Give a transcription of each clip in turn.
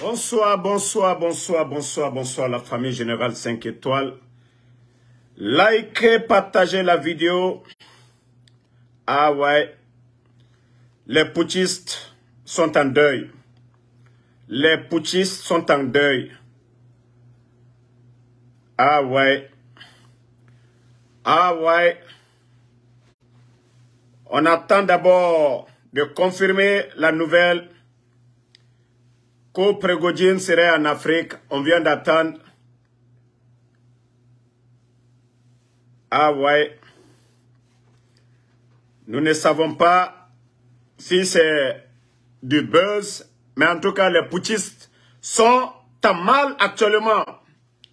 Bonsoir la famille Générale 5 étoiles. Likez, partagez la vidéo. Ah ouais. Les putschistes sont en deuil. Les putschistes sont en deuil. Ah ouais. Ah ouais. On attend d'abord de confirmer la nouvelle que Prigojine serait en Afrique. On vient d'attendre. Ah ouais. Nous ne savons pas si c'est du buzz, mais en tout cas, les putschistes sont en mal actuellement.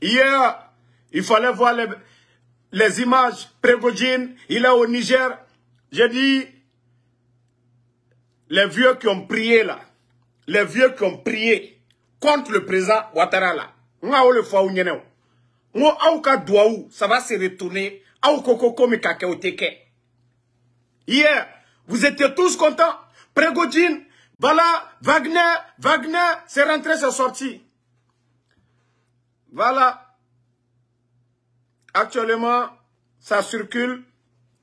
Hier, il fallait voir les images. Prigojine, il est au Niger. J'ai dit, les vieux qui ont prié là, les vieux qui ont prié contre le président Ouattara là, ça va se retourner. Hier, vous étiez tous contents. Prigojine, voilà, Wagner, c'est rentré, c'est sorti. Voilà. Actuellement, ça circule,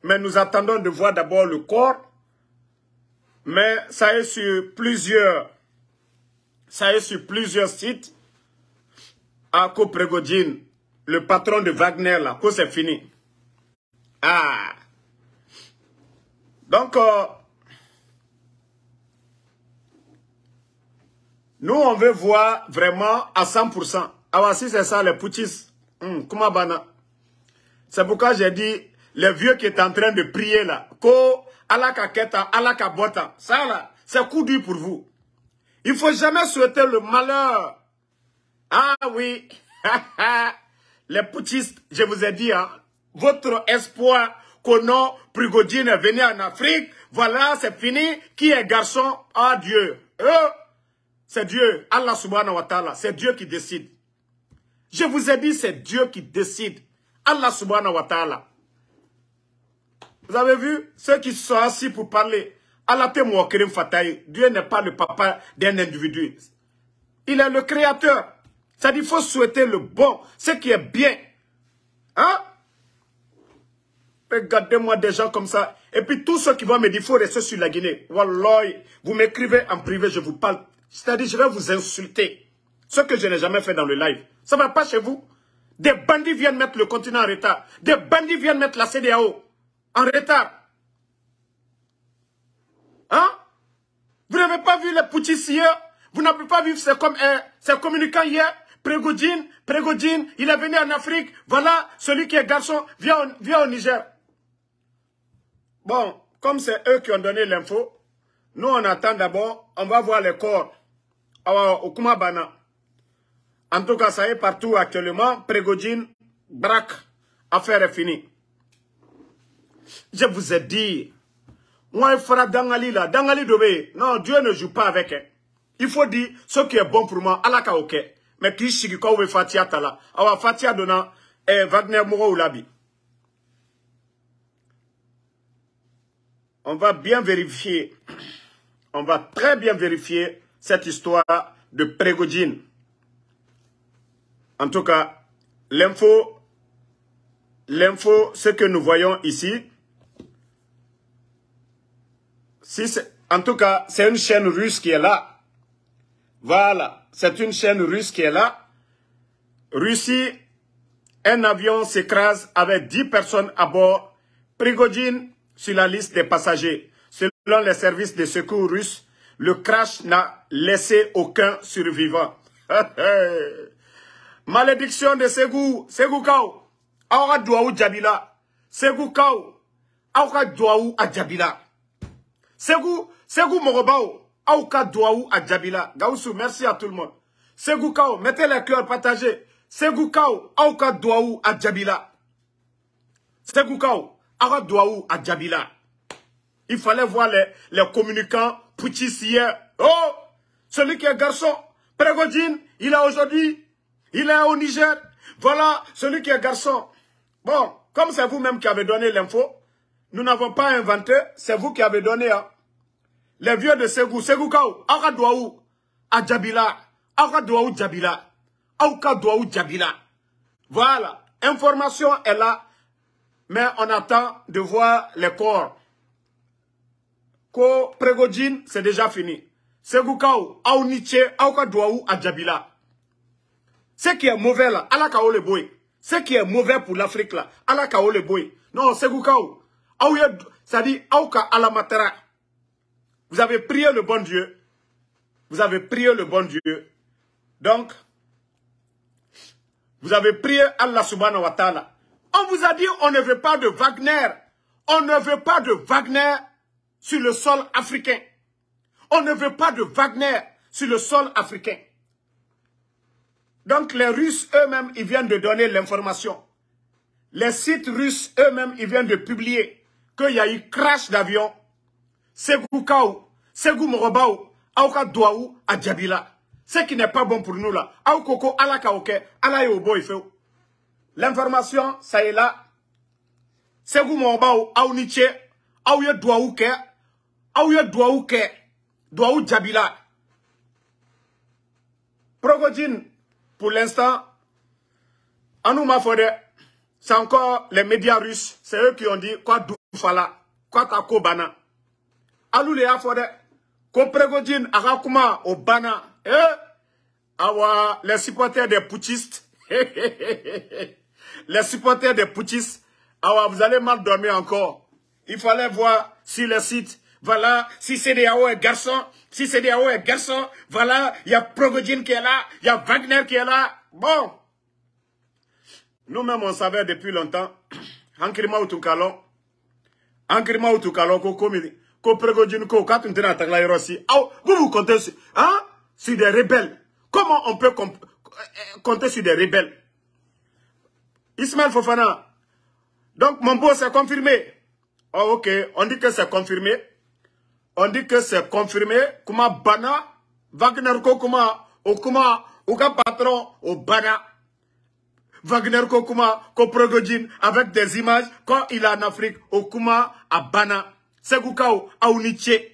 mais nous attendons de voir d'abord le corps. Mais ça est sur plusieurs. Ça est sur plusieurs sites. À cause Prigojine, le patron de Wagner, là, que c'est fini. Ah. Donc, nous, on veut voir vraiment à 100%. Alors, si c'est ça, les putschistes, comment bana? C'est pourquoi j'ai dit, les vieux qui est en train de prier là, ko, alaka keta, alaka bota, ça là, c'est coup dur pour vous. Il ne faut jamais souhaiter le malheur. Ah oui, les putschistes, je vous ai dit, hein, votre espoir, qu'on a Prigojine est venu en Afrique, voilà, c'est fini. Qui est garçon? Ah Dieu. C'est Dieu, Allah subhanahu wa ta'ala, c'est Dieu qui décide. Je vous ai dit, c'est Dieu qui décide. Allah subhanahu wa ta'ala. Vous avez vu, ceux qui sont assis pour parler, Allah témoigne fataï. Dieu n'est pas le papa d'un individu. Il est le créateur. C'est-à-dire qu'il faut souhaiter le bon, ce qui est bien. Hein? Regardez-moi des gens comme ça. Et puis tous ceux qui vont me dire, il faut rester sur la Guinée. Wallahi, vous m'écrivez en privé, je vous parle. C'est-à-dire, je vais vous insulter. Ce que je n'ai jamais fait dans le live. Ça ne va pas chez vous. Des bandits viennent mettre le continent en retard. Des bandits viennent mettre la CEDEAO en retard. Hein? Vous n'avez pas vu les putschistes hier? Vous n'avez pas vu ces communicants hier? Prigojine, il est venu en Afrique. Voilà, celui qui est garçon vient au Niger. Bon, comme c'est eux qui ont donné l'info, nous, on attend d'abord, on va voir les corps au Kumabana. En tout cas, ça est partout actuellement. Prigojine, braque, affaire est finie. Je vous ai dit, moi, il fera Dangali là, Dangali Dobé. Non, Dieu ne joue pas avec. Il faut dire ce qui est bon pour moi, à la kaoke. Mais qui chikiko ou Fatia Tala. Awa Fatia donna Wagner Moura ou Labi. On va bien vérifier. On va très bien vérifier cette histoire de Prigojine. En tout cas, l'info, ce que nous voyons ici, si en tout cas, c'est une chaîne russe qui est là. Voilà, c'est une chaîne russe qui est là. Russie, un avion s'écrase avec 10 personnes à bord. Prigojine sur la liste des passagers. Selon les services de secours russes, le crash n'a laissé aucun survivant. Malédiction de Ségou Kao. Aura Douaou Djabila. Ségou Kao. Aura Douaou Adjabila. Ségou Morobao. Aura Douaou Adjabila. Gaoussou, merci à tout le monde. Ségou Kao, mettez les cœurs, partagez. Ségou Kao. Aura Douaou Adjabila. Ségou Kao. Aura Douaou Adjabila. Il fallait voir les communicants putschistes hier. Oh! Celui qui est garçon. Prigojine, il a aujourd'hui. Il est au Niger. Voilà celui qui est garçon. Bon, comme c'est vous-même qui avez donné l'info, nous n'avons pas inventé, c'est vous qui avez donné. Hein. Les vieux de Ségou Kao, Aradouaou, Adjabila, Voilà, information est là, mais on attend de voir les corps. Ko Prigojine, c'est déjà fini. Segukao, Aouniche, Aoukadouaou, Adjabila. Ce qui est mauvais là, Alakao le boy. Ce qui est mauvais pour l'Afrique là, Alakao le boy. Non, Segukao, Aouyed, ça dit Aouka Alamatera. Vous avez prié le bon Dieu. Vous avez prié le bon Dieu. Donc, vous avez prié Allah subhanahu wa ta'ala. On vous a dit, on ne veut pas de Wagner. On ne veut pas de Wagner sur le sol africain. On ne veut pas de Wagner sur le sol africain. Donc les Russes eux-mêmes, ils viennent de donner l'information. Les sites russes eux-mêmes, ils viennent de publier qu'il y a eu crash d'avion. Ségou Kaou, Ségou Morobaou, Aouka Douaou, Adjabila. Ce qui n'est pas bon pour nous là. Aoukoko, Alakaoke, Alayobo, il faut. L'information, ça est là. Ségou Morobaou, Aouniche, Aouye Douaouke, Aouye Douaouke. Douaou Djabila. Prigojine, pour l'instant, Anouma Fode, c'est encore les médias russes, c'est eux qui ont dit quoi Doufala, quoi Tako Bana. Alouléa Fode, quoi Prigojine, Arakuma, au Bana, les supporters des putschistes, les supporters des putschistes, vous allez mal dormir encore. Il fallait voir si le site. Voilà, si CEDEAO est garçon, si CEDEAO est garçon, voilà, il y a Prigojine qui est là, il y a Wagner qui est là. Bon. Nous-mêmes, on savait depuis longtemps, Ankrima Outoukalo, Ankrima Outoukalo, ko Prigojine, ko Katuntina Taglaïrosi. Vous vous comptez sur, hein, sur des rebelles. Comment on peut compter sur des rebelles? Ismaël Fofana. Donc, mon beau, c'est confirmé. Oh, ok, on dit que c'est confirmé. On dit que c'est confirmé. Kuma Bana, Wagner ko kuma, Oka patron, au Bana. Wagner ko kuma, ko Prigojine, avec des images, quand il est en Afrique, au kuma, à Bana. Segukao, Aouniche.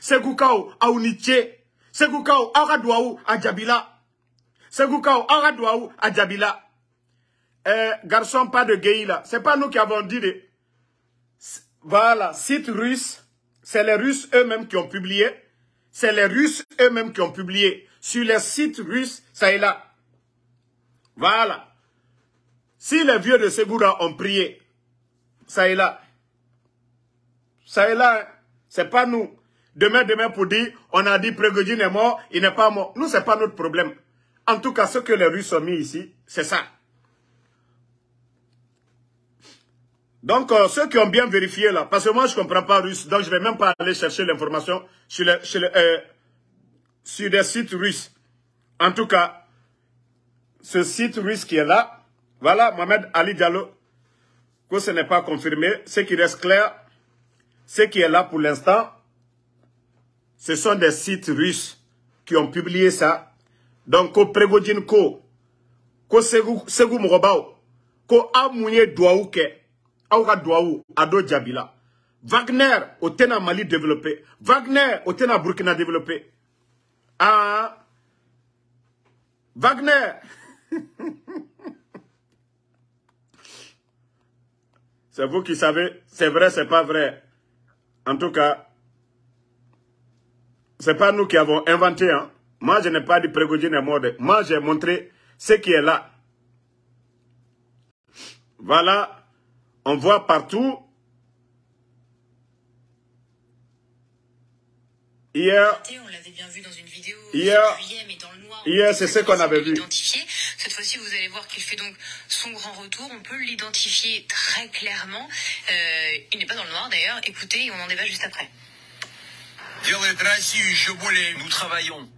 Segukao, Aouniche. Segukao, Aradouaou, Adjabila. Segukao, Aradouaou, Adjabila. Garçon, pas de gay là. C'est pas nous qui avons dit de... Voilà, site russe. C'est les Russes eux-mêmes qui ont publié. C'est les Russes eux-mêmes qui ont publié. Sur les sites russes, ça est là. Voilà. Si les vieux de Ségoura ont prié, ça est là. Ça est là, hein. C'est pas nous. Demain pour dire, on a dit Prigojine est mort, il n'est pas mort. Nous, c'est pas notre problème. En tout cas, ce que les Russes ont mis ici, c'est ça. Donc, ceux qui ont bien vérifié là, parce que moi je ne comprends pas russe, donc je ne vais même pas aller chercher l'information sur des sites russes. En tout cas, ce site russe qui est là, voilà, Mohamed Ali Diallo, que ce n'est pas confirmé. Ce qui reste clair, ce qui est là pour l'instant, ce sont des sites russes qui ont publié ça. Donc, ko Prigojine ko Segou Mrobao, ko Amouye Douaouke, Aura Douaou, Ado Djabila. Wagner, au Téna Mali développé. Wagner, au Téna Burkina développé. Ah. Wagner. C'est vous qui savez, c'est vrai, c'est pas vrai. En tout cas, c'est pas nous qui avons inventé, hein. Moi, je n'ai pas dit Prigojine est mort. Moi, j'ai montré ce qui est là. Voilà. On voit partout. Hier, on l'avait bien vu dans une vidéo juillet, mais dans le noir. Hier, c'est ce qu'on avait vu. Cette fois-ci, vous allez voir qu'il fait donc son grand retour. On peut l'identifier très clairement. Il n'est pas dans le noir d'ailleurs. Écoutez, on en débat juste après. Nous travaillons.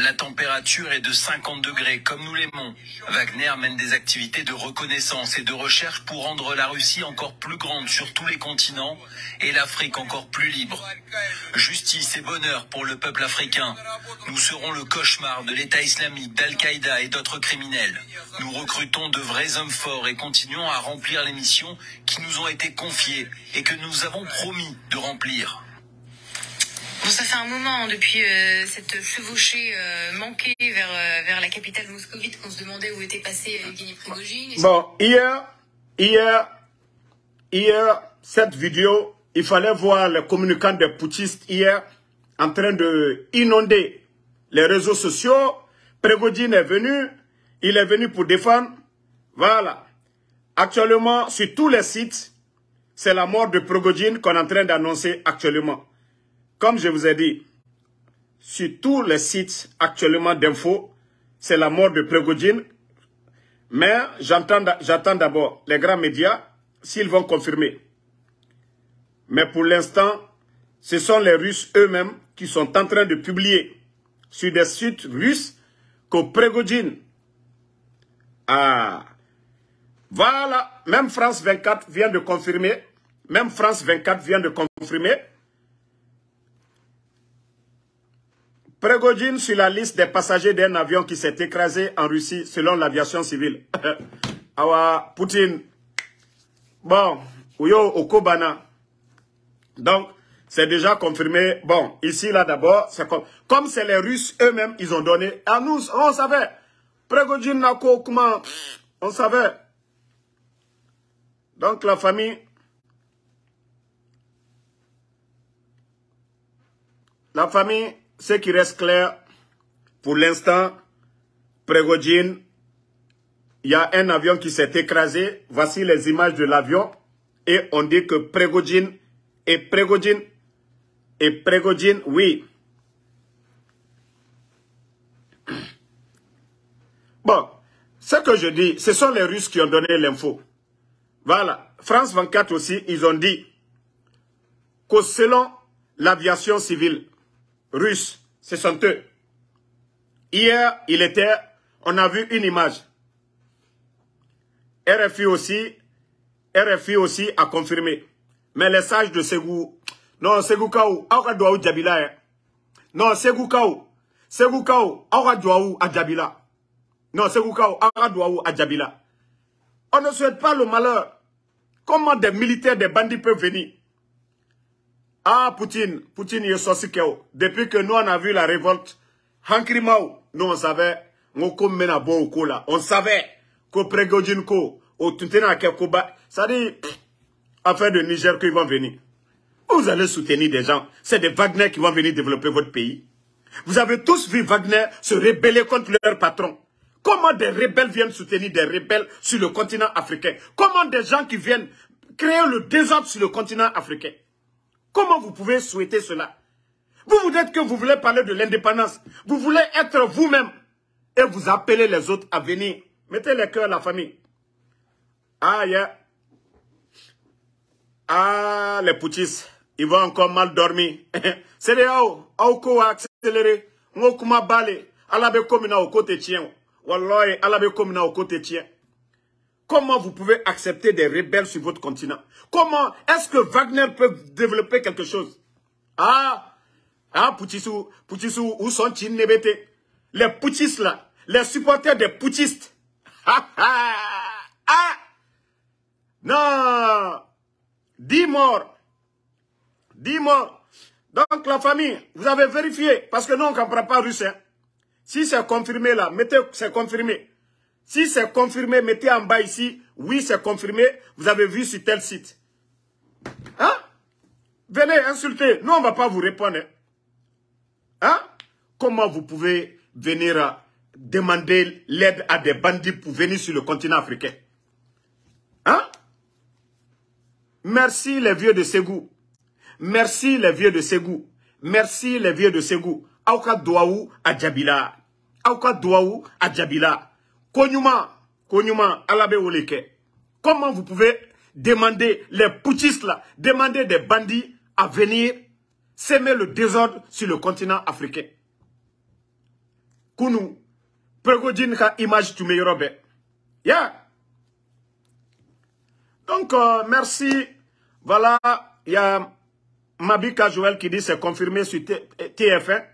La température est de 50 degrés, comme nous l'aimons. Wagner mène des activités de reconnaissance et de recherche pour rendre la Russie encore plus grande sur tous les continents et l'Afrique encore plus libre. Justice et bonheur pour le peuple africain. Nous serons le cauchemar de l'État islamique, d'Al-Qaïda et d'autres criminels. Nous recrutons de vrais hommes forts et continuons à remplir les missions qui nous ont été confiées et que nous avons promis de remplir. Bon, ça fait un moment, depuis cette chevauchée manquée vers la capitale moscovite, qu'on se demandait où était passé Evgueni Prigojine. Bon, hier, cette vidéo, il fallait voir les communicants des putschistes hier en train d'inonder les réseaux sociaux. Prigojine est venu, il est venu pour défendre. Voilà. Actuellement, sur tous les sites, c'est la mort de Prigojine qu'on est en train d'annoncer actuellement. Comme je vous ai dit, sur tous les sites actuellement d'infos, c'est la mort de Prigojine. Mais j'attends d'abord les grands médias s'ils vont confirmer. Mais pour l'instant, ce sont les Russes eux-mêmes qui sont en train de publier sur des sites russes que Prigojine. Ah, voilà, même France 24 vient de confirmer. Même France 24 vient de confirmer. Prigojine sur la liste des passagers d'un avion qui s'est écrasé en Russie selon l'aviation civile. Awa, Poutine. Bon, Uyo Okobana. Donc, c'est déjà confirmé. Bon, ici, là, d'abord, c'est comme c'est les Russes eux-mêmes, ils ont donné. À nous, on savait. Prigojine Nako, comment on savait. Donc, la famille. La famille. Ce qui reste clair, pour l'instant, Prigojine, il y a un avion qui s'est écrasé. Voici les images de l'avion. Et on dit que Prigojine, oui. Bon, ce que je dis, ce sont les Russes qui ont donné l'info. Voilà. France 24 aussi, ils ont dit que selon l'aviation civile, Russes, ce sont eux. Hier, on a vu une image. RFI aussi a confirmé. Mais les sages de Ségou, non, Ségou Kaou, Aura Douaou Djabila. Non, Ségou Kaou, Aura Douaou Adjabila. Non, Ségou Kaou, Aura Douaou Adjabila. On ne souhaite pas le malheur. Comment des militaires, des bandits peuvent venir? Ah, Poutine, il est sorti. Depuis que nous, on a vu la révolte, Hankrimao, nous, on savait, on savait que Prigojine, ça dit, affaire de Niger, qu'ils vont venir. Vous allez soutenir des gens. C'est des Wagner qui vont venir développer votre pays. Vous avez tous vu Wagner se rébeller contre leur patron. Comment des rebelles viennent soutenir des rebelles sur le continent africain? Comment des gens qui viennent créer le désordre sur le continent africain? Comment vous pouvez souhaiter cela? Vous vous dites que vous voulez parler de l'indépendance. Vous voulez être vous-même. Et vous appelez les autres à venir. Mettez les cœurs à la famille. Ah, yeah. Ah, les poutistes. Ils vont encore mal dormir. CEDEAO. Aoko a accéléré. Ngokuma bale. Alabe komina au côté tien. Wallahi, alabe komina au côté tien. Comment vous pouvez accepter des rebelles sur votre continent? Comment est-ce que Wagner peut développer quelque chose? Ah, Poutissou, où sont-ils nébétés? Les poutistes là, les supporters des poutistes. Ah! Non! 10 morts. Donc la famille, vous avez vérifié, parce que nous on ne comprend pas russe. Hein. Si c'est confirmé là, mettez, c'est confirmé. Si c'est confirmé, mettez en bas ici. Oui, c'est confirmé. Vous avez vu sur tel site. Hein? Venez insulter. Nous, on ne va pas vous répondre. Hein? Comment vous pouvez venir demander l'aide à des bandits pour venir sur le continent africain? Hein? Merci les vieux de Ségou. Merci les vieux de Ségou. Merci les vieux de Ségou. Aouka Douaou Adjabila. Aouka Douaou Adjabila. Konyuma, Alabe Oleke. Comment vous pouvez demander les putschistes là, demander des bandits à venir semer le désordre sur le continent africain? Kunu, Prigojine ka image tu meilleur. Yeah. Donc, merci. Voilà, il y a Mabika Joël qui dit c'est confirmé sur TF1.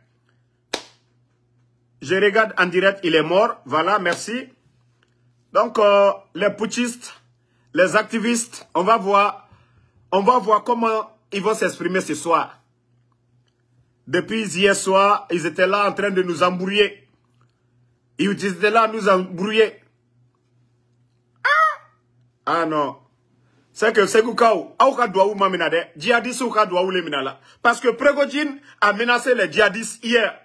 Je regarde en direct, il est mort. Voilà, merci. Donc, les putschistes, les activistes, on va voir comment ils vont s'exprimer ce soir. Depuis hier soir, ils étaient là en train de nous embrouiller. Ils étaient là à nous embrouiller. Ah non. C'est que c'est Goukao. Djihadistes ou Kadouaou les Minala. Parce que Prigojine a menacé les djihadistes hier.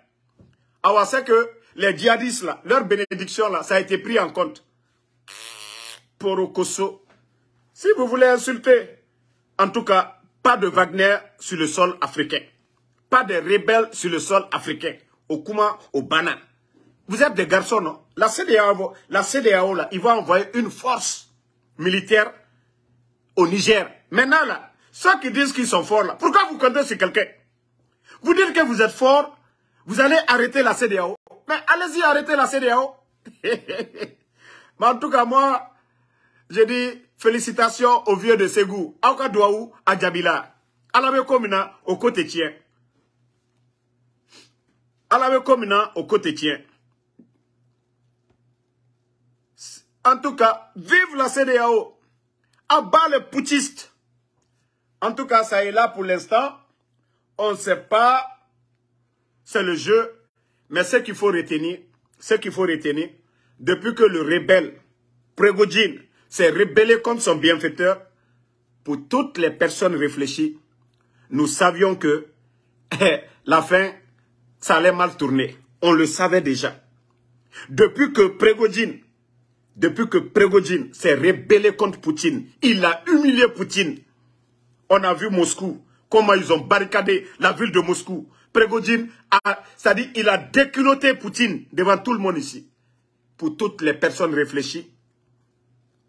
Alors c'est que les djihadistes là, leur bénédiction là, ça a été pris en compte. Porokoso. Si vous voulez insulter, en tout cas, pas de Wagner sur le sol africain. Pas de rebelles sur le sol africain. Au Kouma, au Bana. Vous êtes des garçons, non? La CEDEAO là, ils vont envoyer une force militaire au Niger. Maintenant, là, ceux qui disent qu'ils sont forts, là, pourquoi vous comptez sur quelqu'un? Vous dites que vous êtes forts, vous allez arrêter la CEDEAO. Mais allez-y, arrêtez la CEDEAO. Mais en tout cas, moi, j'ai dit félicitations aux vieux de Ségou, à Kadouaou, à Djabila, à la Mekomina, au côté tien. À la Mekomina, au côté tien. En tout cas, vive la CEDEAO. À bas les poutistes. En tout cas, ça est là pour l'instant. On ne sait pas. C'est le jeu. Mais ce qu'il faut retenir, depuis que le rebelle, Prigojine, s'est rebellé contre son bienfaiteur, pour toutes les personnes réfléchies, nous savions que la fin, ça allait mal tourner. On le savait déjà. Depuis que Prigojine s'est rebellé contre Poutine, il a humilié Poutine. On a vu Moscou, comment ils ont barricadé la ville de Moscou. Prigojine, c'est-à-dire il a déculotté Poutine devant tout le monde ici. Pour toutes les personnes réfléchies,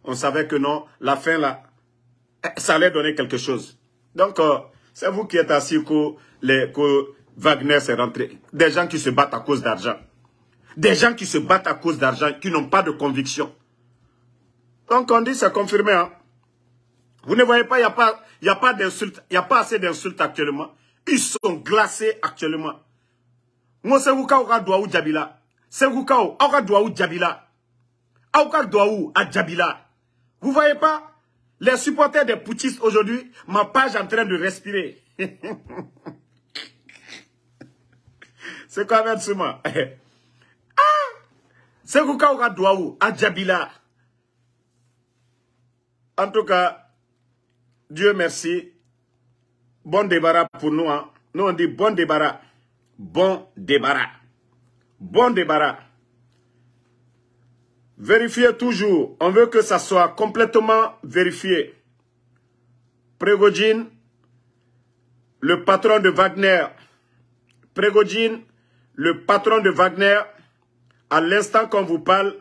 on savait que non, la fin là, ça allait donner quelque chose. Donc, c'est vous qui êtes assis que Wagner s'est rentré. Des gens qui se battent à cause d'argent. Des gens qui se battent à cause d'argent, qui n'ont pas de conviction. Donc on dit, c'est confirmé. Hein? Vous ne voyez pas, il n'y a pas d'insultes. Il n'y a pas assez d'insultes actuellement. Ils sont glacés actuellement. Moi, c'est Wuka Oukadoua ou Djabila. C'est Wuka Oukadoua ou Djabila. Oukadoua ou Djabila. Vous voyez pas? Les supporters des poutistes aujourd'hui, ma page en train de respirer. C'est quoi, même Souma? C'est Wuka Oukadoua à Djabila. En tout cas, Dieu merci. Bon débarras pour nous. Hein. Nous, on dit bon débarras. Bon débarras. Bon débarras. Vérifiez toujours. On veut que ça soit complètement vérifié. Prigojine, le patron de Wagner. Prigojine, le patron de Wagner. À l'instant qu'on vous parle.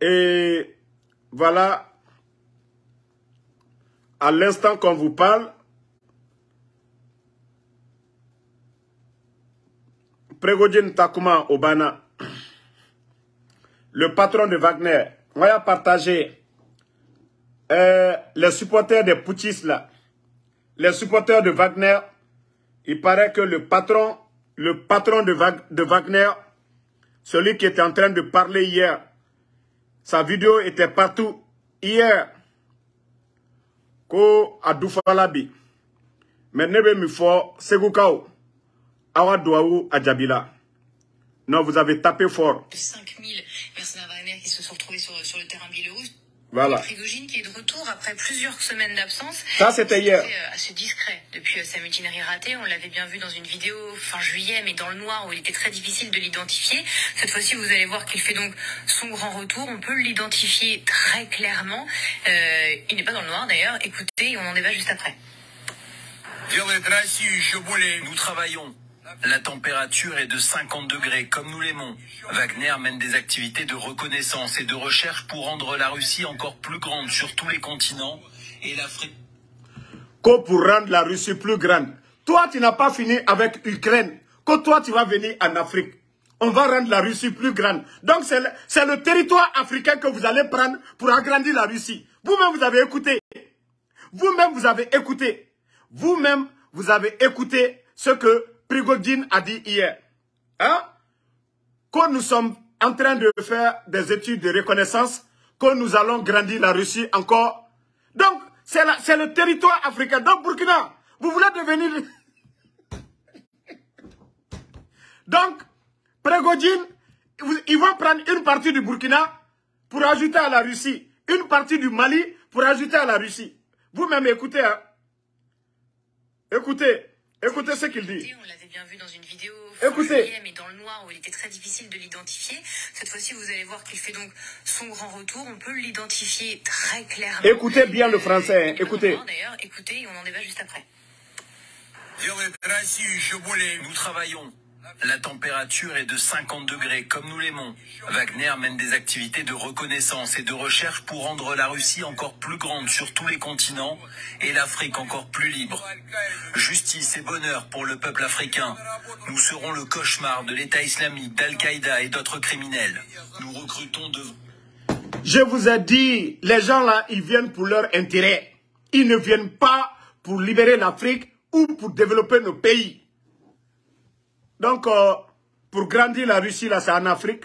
Et voilà. À l'instant qu'on vous parle, Prigojine Takuma Obana, le patron de Wagner, on a partagé les supporters des putschistes là, les supporters de Wagner, il paraît que le patron de Wagner, celui qui était en train de parler hier, sa vidéo était partout hier. Ko Adoufalabi, mais nebe mifo Segukao, Awadouaou Adjabila. Non, vous avez tapé fort. 5000 personnes à Wagner qui se sont retrouvées sur le terrain biélorusse. Voilà. Prigojine qui est de retour après plusieurs semaines d'absence. Ça, c'était hier. Assez discret depuis sa mutinerie ratée. On l'avait bien vu dans une vidéo fin juillet, mais dans le noir où il était très difficile de l'identifier. Cette fois-ci, vous allez voir qu'il fait donc son grand retour. On peut l'identifier très clairement. Il n'est pas dans le noir d'ailleurs. Écoutez, on en débat juste après. Nous travaillons. La température est de 50 degrés, comme nous l'aimons. Wagner mène des activités de reconnaissance et de recherche pour rendre la Russie encore plus grande sur tous les continents et l'Afrique. Qu'on pour rendre la Russie plus grande. Toi, tu n'as pas fini avec l'Ukraine. Quand toi, tu vas venir en Afrique, on va rendre la Russie plus grande. Donc, c'est le territoire africain que vous allez prendre pour agrandir la Russie. Vous-même, vous avez écouté. Vous-même, vous avez écouté. Vous-même, vous avez écouté ce que Prigojine a dit hier, hein, que nous sommes en train de faire des études de reconnaissance, que nous allons grandir la Russie encore. Donc, c'est le territoire africain. Donc, Burkina, vous voulez devenir... Donc, Prigojine, ils vont prendre une partie du Burkina pour ajouter à la Russie, une partie du Mali pour ajouter à la Russie. Vous-même, écoutez, hein? Écoutez ce qu'il dit. On l'avait bien vu dans une vidéo, écoutez, mais dans le noir où il était très difficile de l'identifier. Cette fois-ci, vous allez voir qu'il fait donc son grand retour. On peut l'identifier très clairement. Écoutez bien le français, hein? Écoutez. D'ailleurs, écoutez, on en débat juste après. Nous travaillons. La température est de 50 degrés, comme nous l'aimons. Wagner mène des activités de reconnaissance et de recherche pour rendre la Russie encore plus grande sur tous les continents et l'Afrique encore plus libre. Justice et bonheur pour le peuple africain. Nous serons le cauchemar de l'État islamique, d'Al-Qaïda et d'autres criminels. Nous recrutons de... Je vous ai dit, les gens là, ils viennent pour leur intérêt. Ils ne viennent pas pour libérer l'Afrique ou pour développer nos pays. Donc, pour grandir la Russie, là, c'est en Afrique.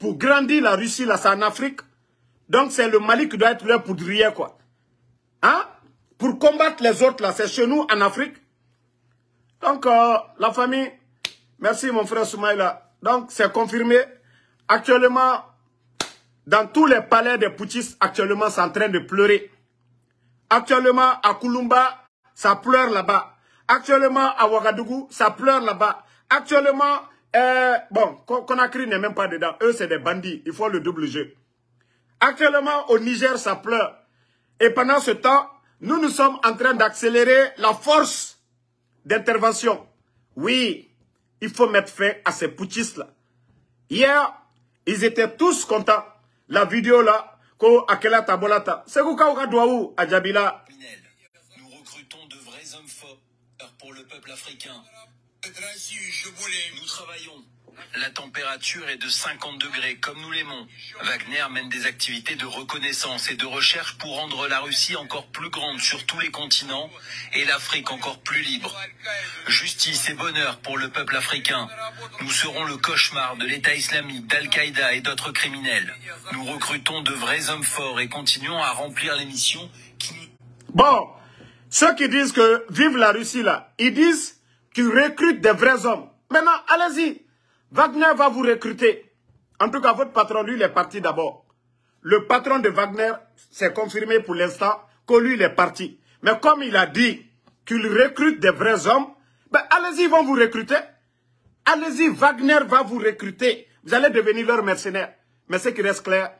Pour grandir la Russie, là, c'est en Afrique. Donc, c'est le Mali qui doit être là pour rien, quoi. Hein? Pour combattre les autres, là, c'est chez nous, en Afrique. Donc, la famille, merci, mon frère Soumaïla. Donc, c'est confirmé. Actuellement, dans tous les palais des putschistes, actuellement, c'est en train de pleurer. Actuellement, à Koulumba, ça pleure là-bas. Actuellement, à Ouagadougou, ça pleure là-bas. Actuellement, bon, Conakry n'est même pas dedans. Eux, c'est des bandits. Ils font le double jeu. Actuellement, au Niger, ça pleure. Et pendant ce temps, nous sommes en train d'accélérer la force d'intervention. Oui, il faut mettre fin à ces putschistes-là. Hier, ils étaient tous contents. La vidéo là, ko akela tabolata. C'est quoi Ouagadougou, Adjabila? Nous recrutons de vrais hommes forts. Pour le peuple africain. Nous travaillons. La température est de 50 degrés, comme nous l'aimons. Wagner mène des activités de reconnaissance et de recherche pour rendre la Russie encore plus grande sur tous les continents et l'Afrique encore plus libre. Justice et bonheur pour le peuple africain. Nous serons le cauchemar de l'État islamique, d'Al-Qaïda et d'autres criminels. Nous recrutons de vrais hommes forts et continuons à remplir les missions qui nous... Bon. Ceux qui disent que vive la Russie là, ils disent qu'ils recrutent des vrais hommes. Maintenant, allez-y. Wagner va vous recruter. En tout cas, votre patron, lui, il est parti d'abord. Le patron de Wagner, c'est confirmé pour l'instant que lui, il est parti. Mais comme il a dit qu'il recrute des vrais hommes, ben allez-y, ils vont vous recruter. Allez-y, Wagner va vous recruter. Vous allez devenir leur mercenaire. Mais ce qui reste clair,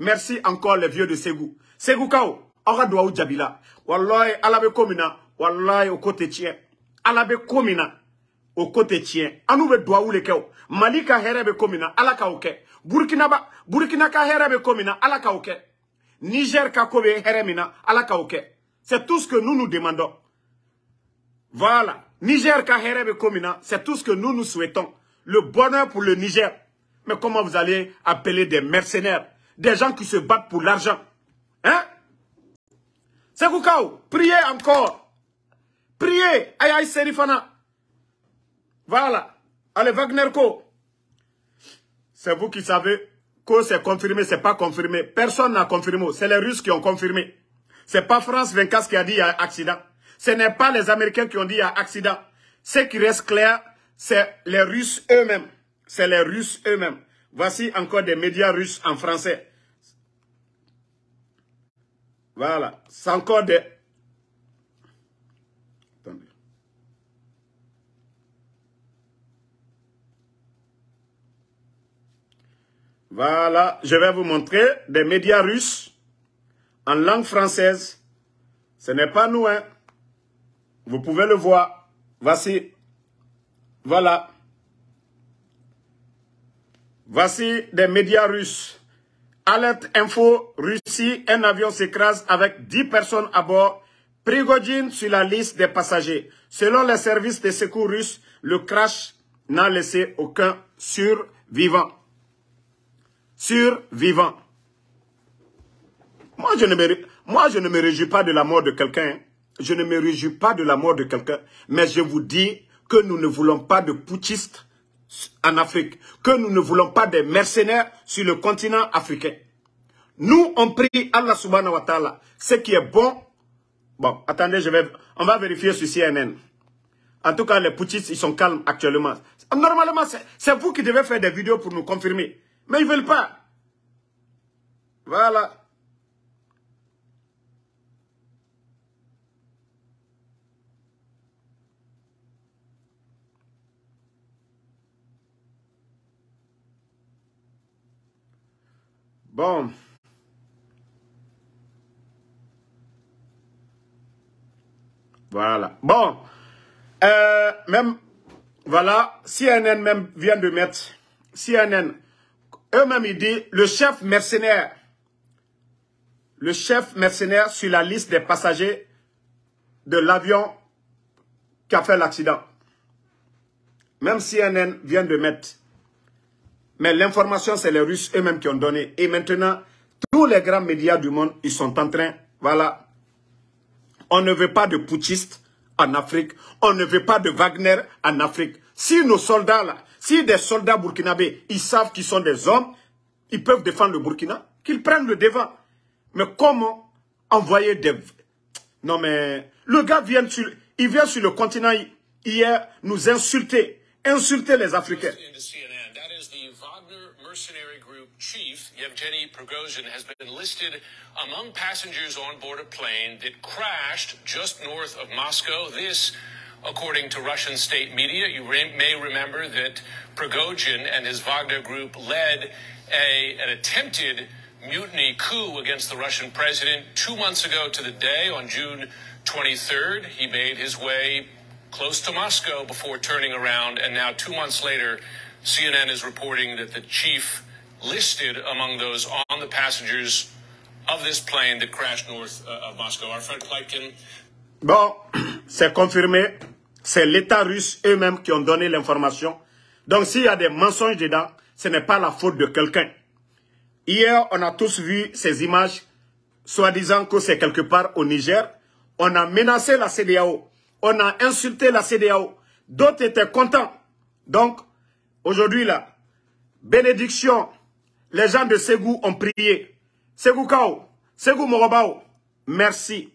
merci encore les vieux de Ségou. Ségou Kao. Oradwa Djabila, wallahi alabe komina, wallahi au côté tien. Alabe komina, au côté tien. Anoube doua ou lekeo. Malika herebe komina, alaka oke. Burkina ka herebe komina, alaka oke. Niger ka kobe heremina, alaka oke. C'est tout ce que nous demandons. Voilà. Niger ka herebe komina, c'est tout ce que nous souhaitons. Le bonheur pour le Niger. Mais comment vous allez appeler des mercenaires, des gens qui se battent pour l'argent? Hein? Ségou Kao, priez encore. Priez. Aïe aïe Serifana. Voilà. Allez, Wagner Ko. C'est vous qui savez. Ko, c'est confirmé, c'est pas confirmé. Personne n'a confirmé. C'est les Russes qui ont confirmé. C'est pas France 24 qui a dit il y a accident. Ce n'est pas les Américains qui ont dit il y a accident. Ce qui reste clair, c'est les Russes eux-mêmes. C'est les Russes eux-mêmes. Voici encore des médias russes en français. Voilà, c'est encore des... Attendez. Voilà, je vais vous montrer des médias russes en langue française. Ce n'est pas nous, hein. Vous pouvez le voir. Voici. Voilà. Voici des médias russes. Alerte Info, Russie, un avion s'écrase avec 10 personnes à bord. Prigojine sur la liste des passagers. Selon les services de secours russes, le crash n'a laissé aucun survivant. Survivant. Moi, je ne me réjouis pas de la mort de quelqu'un. Je ne me réjouis pas de la mort de quelqu'un. Mais je vous dis que nous ne voulons pas de putschistes en Afrique, que nous ne voulons pas des mercenaires sur le continent africain. Nous, on prie Allah subhanahu wa ta'ala, ce qui est bon. Bon, attendez, on va vérifier sur CNN. En tout cas, les putschistes, ils sont calmes actuellement. Normalement, c'est vous qui devez faire des vidéos pour nous confirmer. Mais ils ne veulent pas. Voilà. Bon. Voilà. Bon. Même, voilà, CNN même vient de mettre, CNN, eux-mêmes ils disent, le chef mercenaire sur la liste des passagers de l'avion qui a fait l'accident. Même CNN vient de mettre. Mais l'information, c'est les Russes eux-mêmes qui ont donné. Et maintenant, tous les grands médias du monde, ils sont en train, voilà, on ne veut pas de putschistes en Afrique, on ne veut pas de Wagner en Afrique. Si nos soldats là, si des soldats burkinabés, ils savent qu'ils sont des hommes, ils peuvent défendre le Burkina, qu'ils prennent le devant. Mais comment envoyer des... Non mais, le gars vient sur, il vient sur le continent hier nous insulter, insulter les Africains. Mercenary group chief Yevgeny Prigojine has been listed among passengers on board a plane that crashed just north of Moscow. This, according to Russian state media, you may remember that Prigojine and his Wagner group led an attempted mutiny coup against the Russian president 2 months ago to the day. On June 23rd, he made his way close to Moscow before turning around, and now 2 months later, CNN is reporting that the chief listed among those on the passengers of this plane that crashed north of Moscow. Our friend Kleitkin. Bon, c'est confirmé. C'est l'État russe eux-mêmes qui ont donné l'information. Donc s'il y a des mensonges dedans, ce n'est pas la faute de quelqu'un. Hier, on a tous vu ces images, soi-disant que c'est quelque part au Niger. On a menacé la CEDEAO. On a insulté la CEDEAO. D'autres étaient contents. Donc, aujourd'hui là, bénédiction, les gens de Ségou ont prié. Ségou Kao, Ségou Morobao, merci.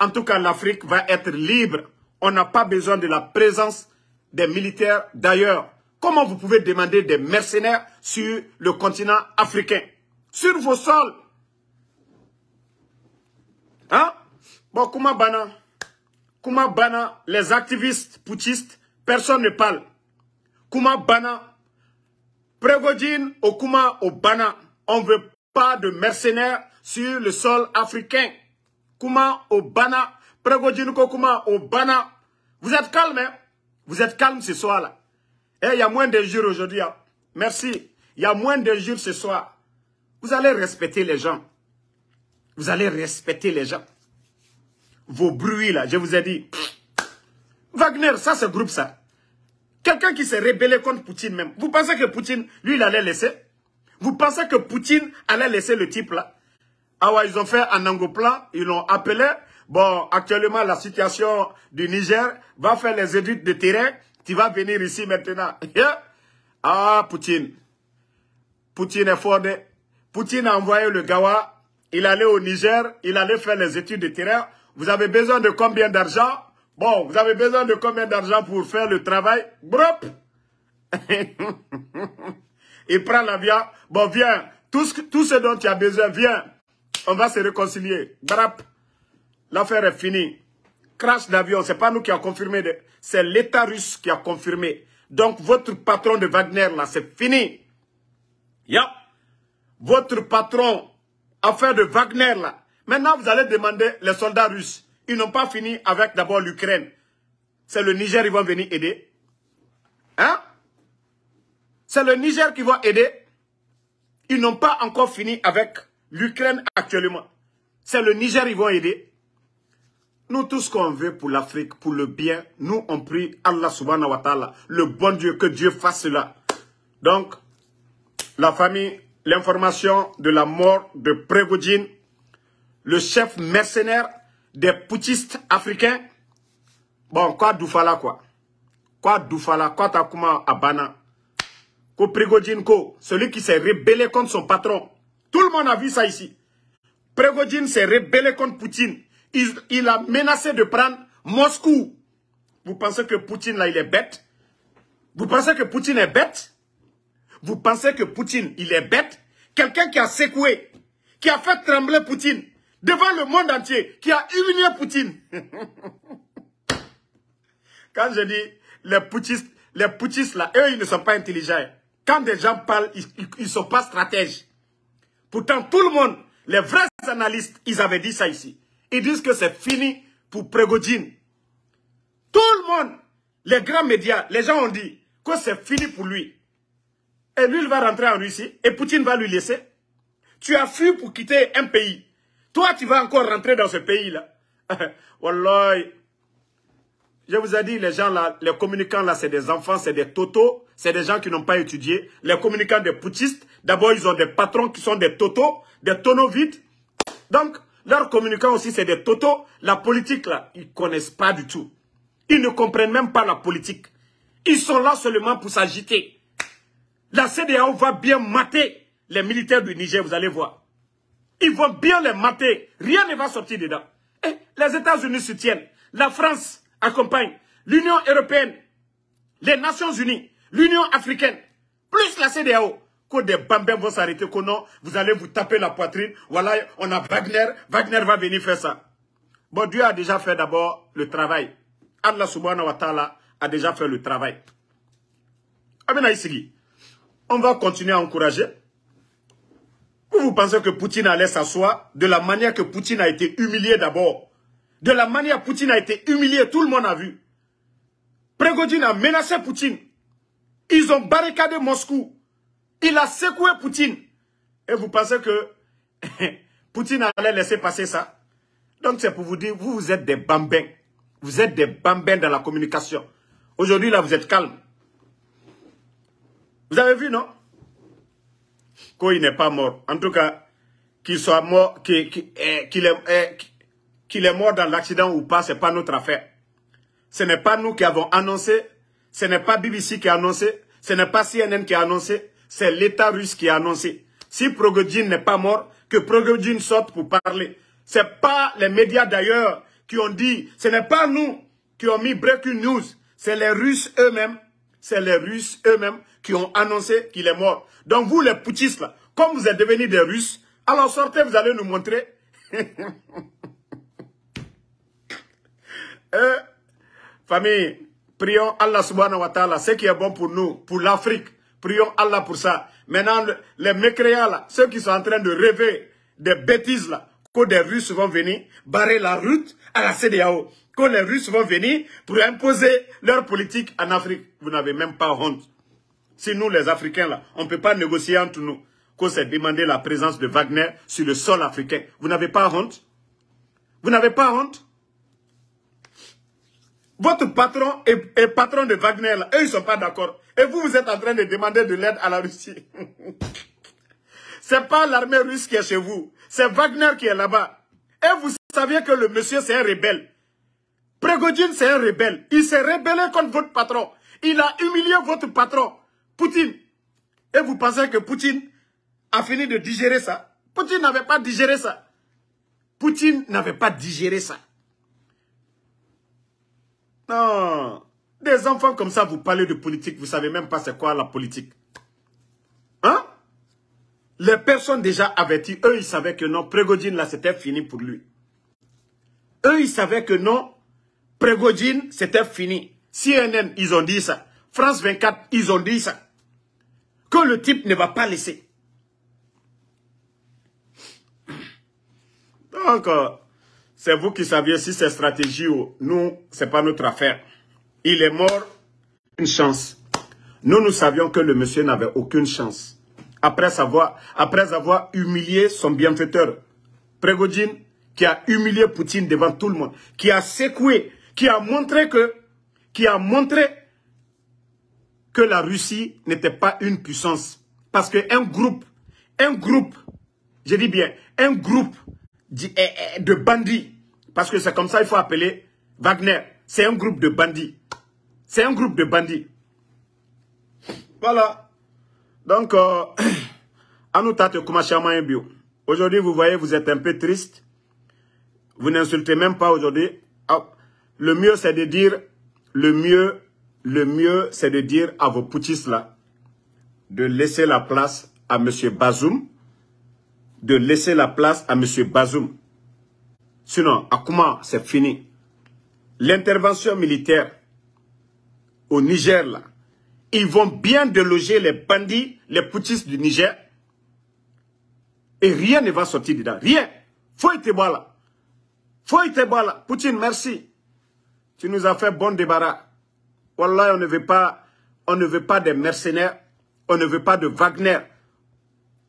En tout cas, l'Afrique va être libre. On n'a pas besoin de la présence des militaires d'ailleurs. Comment vous pouvez demander des mercenaires sur le continent africain? Sur vos sols? Hein? Bon, Kouma Bana, les activistes putschistes, personne ne parle. Kouma Bana, Prigojine au Kouma au Bana. On ne veut pas de mercenaires sur le sol africain. Kouma au Bana, Prigojine au Kouma au Bana. Vous êtes calme, hein? Vous êtes calme ce soir-là. Eh, il y a moins de jours aujourd'hui. Hein? Merci. Il y a moins de jours ce soir. Vous allez respecter les gens. Vous allez respecter les gens. Vos bruits, là, je vous ai dit. Wagner, ça, c'est groupe, ça. Quelqu'un qui s'est rébellé contre Poutine même. Vous pensez que Poutine, lui, il allait laisser? Vous pensez que Poutine allait laisser le type là? Ah ouais, ils ont fait un angoplan, ils l'ont appelé. Bon, actuellement, la situation du Niger va faire les études de terrain. Tu vas venir ici maintenant. Yeah. Ah, Poutine. Poutine est fort. Poutine a envoyé le Gawa. Il allait au Niger, il allait faire les études de terrain. Vous avez besoin de combien d'argent? Bon, vous avez besoin de combien d'argent pour faire le travail? Brop! Il prend l'avion. Bon, viens. Tout ce dont tu as besoin, viens. On va se réconcilier. Brap! L'affaire est finie. Crash d'avion, c'est pas nous qui a confirmé. C'est l'État russe qui a confirmé. Donc, votre patron de Wagner, là, c'est fini. Yep. Votre patron, affaire de Wagner, là. Maintenant, vous allez demander les soldats russes. Ils n'ont pas fini avec d'abord l'Ukraine. C'est le Niger qui va venir aider. Hein? C'est le Niger qui va aider. Ils n'ont pas encore fini avec l'Ukraine actuellement. C'est le Niger qui va aider. Nous, tout ce qu'on veut pour l'Afrique, pour le bien, nous, on prie Allah subhanahu wa ta'ala, le bon Dieu, que Dieu fasse cela. Donc, la famille, l'information de la mort de Prigojine, le chef mercenaire des putschistes africains. Bon, quoi Doufala quoi. Quoi Doufala, quoi Takuma Abana. Ko Prigojine ko, celui qui s'est rébellé contre son patron. Tout le monde a vu ça ici. Prigojine s'est rébellé contre Poutine. Il a menacé de prendre Moscou. Vous pensez que Poutine, là, il est bête? Vous pensez que Poutine est bête? Vous pensez que Poutine, il est bête? Quelqu'un qui a secoué, qui a fait trembler Poutine devant le monde entier, qui a humilié Poutine. Quand je dis les poutistes là, eux, ils ne sont pas intelligents. Quand des gens parlent, ils ne sont pas stratèges. Pourtant, tout le monde, les vrais analystes, ils avaient dit ça ici. Ils disent que c'est fini pour Prigojine. Tout le monde, les grands médias, les gens ont dit que c'est fini pour lui. Et lui, il va rentrer en Russie et Poutine va lui laisser. Tu as fui pour quitter un pays. Toi, tu vas encore rentrer dans ce pays-là. Wallah. Je vous ai dit, les gens là, les communicants là, c'est des enfants, c'est des totos, c'est des gens qui n'ont pas étudié. Les communicants des poutistes, d'abord, ils ont des patrons qui sont des totos, des tonneaux vides. Donc, leurs communicants aussi, c'est des totos. La politique là, ils ne connaissent pas du tout. Ils ne comprennent même pas la politique. Ils sont là seulement pour s'agiter. La CEDEAO va bien mater les militaires du Niger, vous allez voir. Ils vont bien les mater. Rien ne va sortir dedans. Et les États-Unis soutiennent. La France accompagne. L'Union européenne. Les Nations unies. L'Union africaine. Plus la CEDEAO. Que des bambins vont s'arrêter. Que non, vous allez vous taper la poitrine. Voilà, on a Wagner. Wagner va venir faire ça. Bon, Dieu a déjà fait d'abord le travail. Allah subhanahu wa ta'ala a déjà fait le travail. On va continuer à encourager. Vous pensez que Poutine allait s'asseoir de la manière que Poutine a été humilié d'abord. De la manière que Poutine a été humilié, tout le monde a vu. Prigojine a menacé Poutine. Ils ont barricadé Moscou. Il a secoué Poutine. Et vous pensez que Poutine allait laisser passer ça? Donc c'est pour vous dire, vous, vous êtes des bambins. Vous êtes des bambins dans la communication. Aujourd'hui, là, vous êtes calme. Vous avez vu, non? Qu'il n'est pas mort. En tout cas, qu'il soit mort, qu'il est mort dans l'accident ou pas, ce n'est pas notre affaire. Ce n'est pas nous qui avons annoncé, ce n'est pas BBC qui a annoncé, ce n'est pas CNN qui a annoncé, c'est l'État russe qui a annoncé. Si Prigojine n'est pas mort, que Prigojine sorte pour parler. Ce n'est pas les médias d'ailleurs qui ont dit, ce n'est pas nous qui ont mis breaking news, c'est les Russes eux-mêmes. C'est les Russes eux-mêmes qui ont annoncé qu'il est mort. Donc vous, les poutistes, là, comme vous êtes devenus des Russes, alors sortez, vous allez nous montrer. Famille, prions Allah subhanahu wa ta'ala, ce qui est bon pour nous, pour l'Afrique, prions Allah pour ça. Maintenant, les mécréants, là, ceux qui sont en train de rêver des bêtises, là, que des Russes vont venir barrer la route à la CEDEAO. Que les Russes vont venir pour imposer leur politique en Afrique. Vous n'avez même pas honte. Si nous, les Africains, là, on ne peut pas négocier entre nous, qu'on s'est demandé la présence de Wagner sur le sol africain. Vous n'avez pas honte? Vous n'avez pas honte? Votre patron et patron de Wagner, là, eux, ils ne sont pas d'accord. Et vous, vous êtes en train de demander de l'aide à la Russie. Ce n'est pas l'armée russe qui est chez vous. C'est Wagner qui est là-bas. Et vous saviez que le monsieur, c'est un rebelle. Prigojine, c'est un rebelle. Il s'est rebellé contre votre patron. Il a humilié votre patron, Poutine. Et vous pensez que Poutine a fini de digérer ça? Poutine n'avait pas digéré ça. Poutine n'avait pas digéré ça. Non. Des enfants comme ça, vous parlez de politique, vous ne savez même pas c'est quoi la politique. Hein? Les personnes déjà averties, eux, ils savaient que non, Prigojine, là, c'était fini pour lui. Eux, ils savaient que non, Prigojine, c'était fini. CNN, ils ont dit ça. France 24, ils ont dit ça. Que le type ne va pas laisser. Donc, c'est vous qui saviez si c'est stratégie ou nous, c'est pas notre affaire. Il est mort, une chance. Nous, nous savions que le monsieur n'avait aucune chance. Après avoir humilié son bienfaiteur, Prigojine, qui a humilié Poutine devant tout le monde, qui a secoué, qui a montré que la Russie n'était pas une puissance. Parce qu'un groupe, je dis bien, un groupe de bandits, parce que c'est comme ça qu'il faut appeler Wagner, c'est un groupe de bandits. C'est un groupe de bandits. Voilà. Donc, aujourd'hui, vous voyez, vous êtes un peu triste. Vous n'insultez même pas aujourd'hui. Le mieux, c'est de dire le mieux c'est de dire à vos poutistes là de laisser la place à M. Bazoum, de laisser la place à M. Bazoum. Sinon, à Kouma, c'est fini. L'intervention militaire au Niger, là, ils vont bien déloger les bandits, les poutistes du Niger. Et rien ne va sortir dedans. Rien. Faut être bon là. Faut être bon là. Poutine, merci. Tu nous as fait bon débarras. Wallah, on ne veut pas des mercenaires. On ne veut pas de Wagner.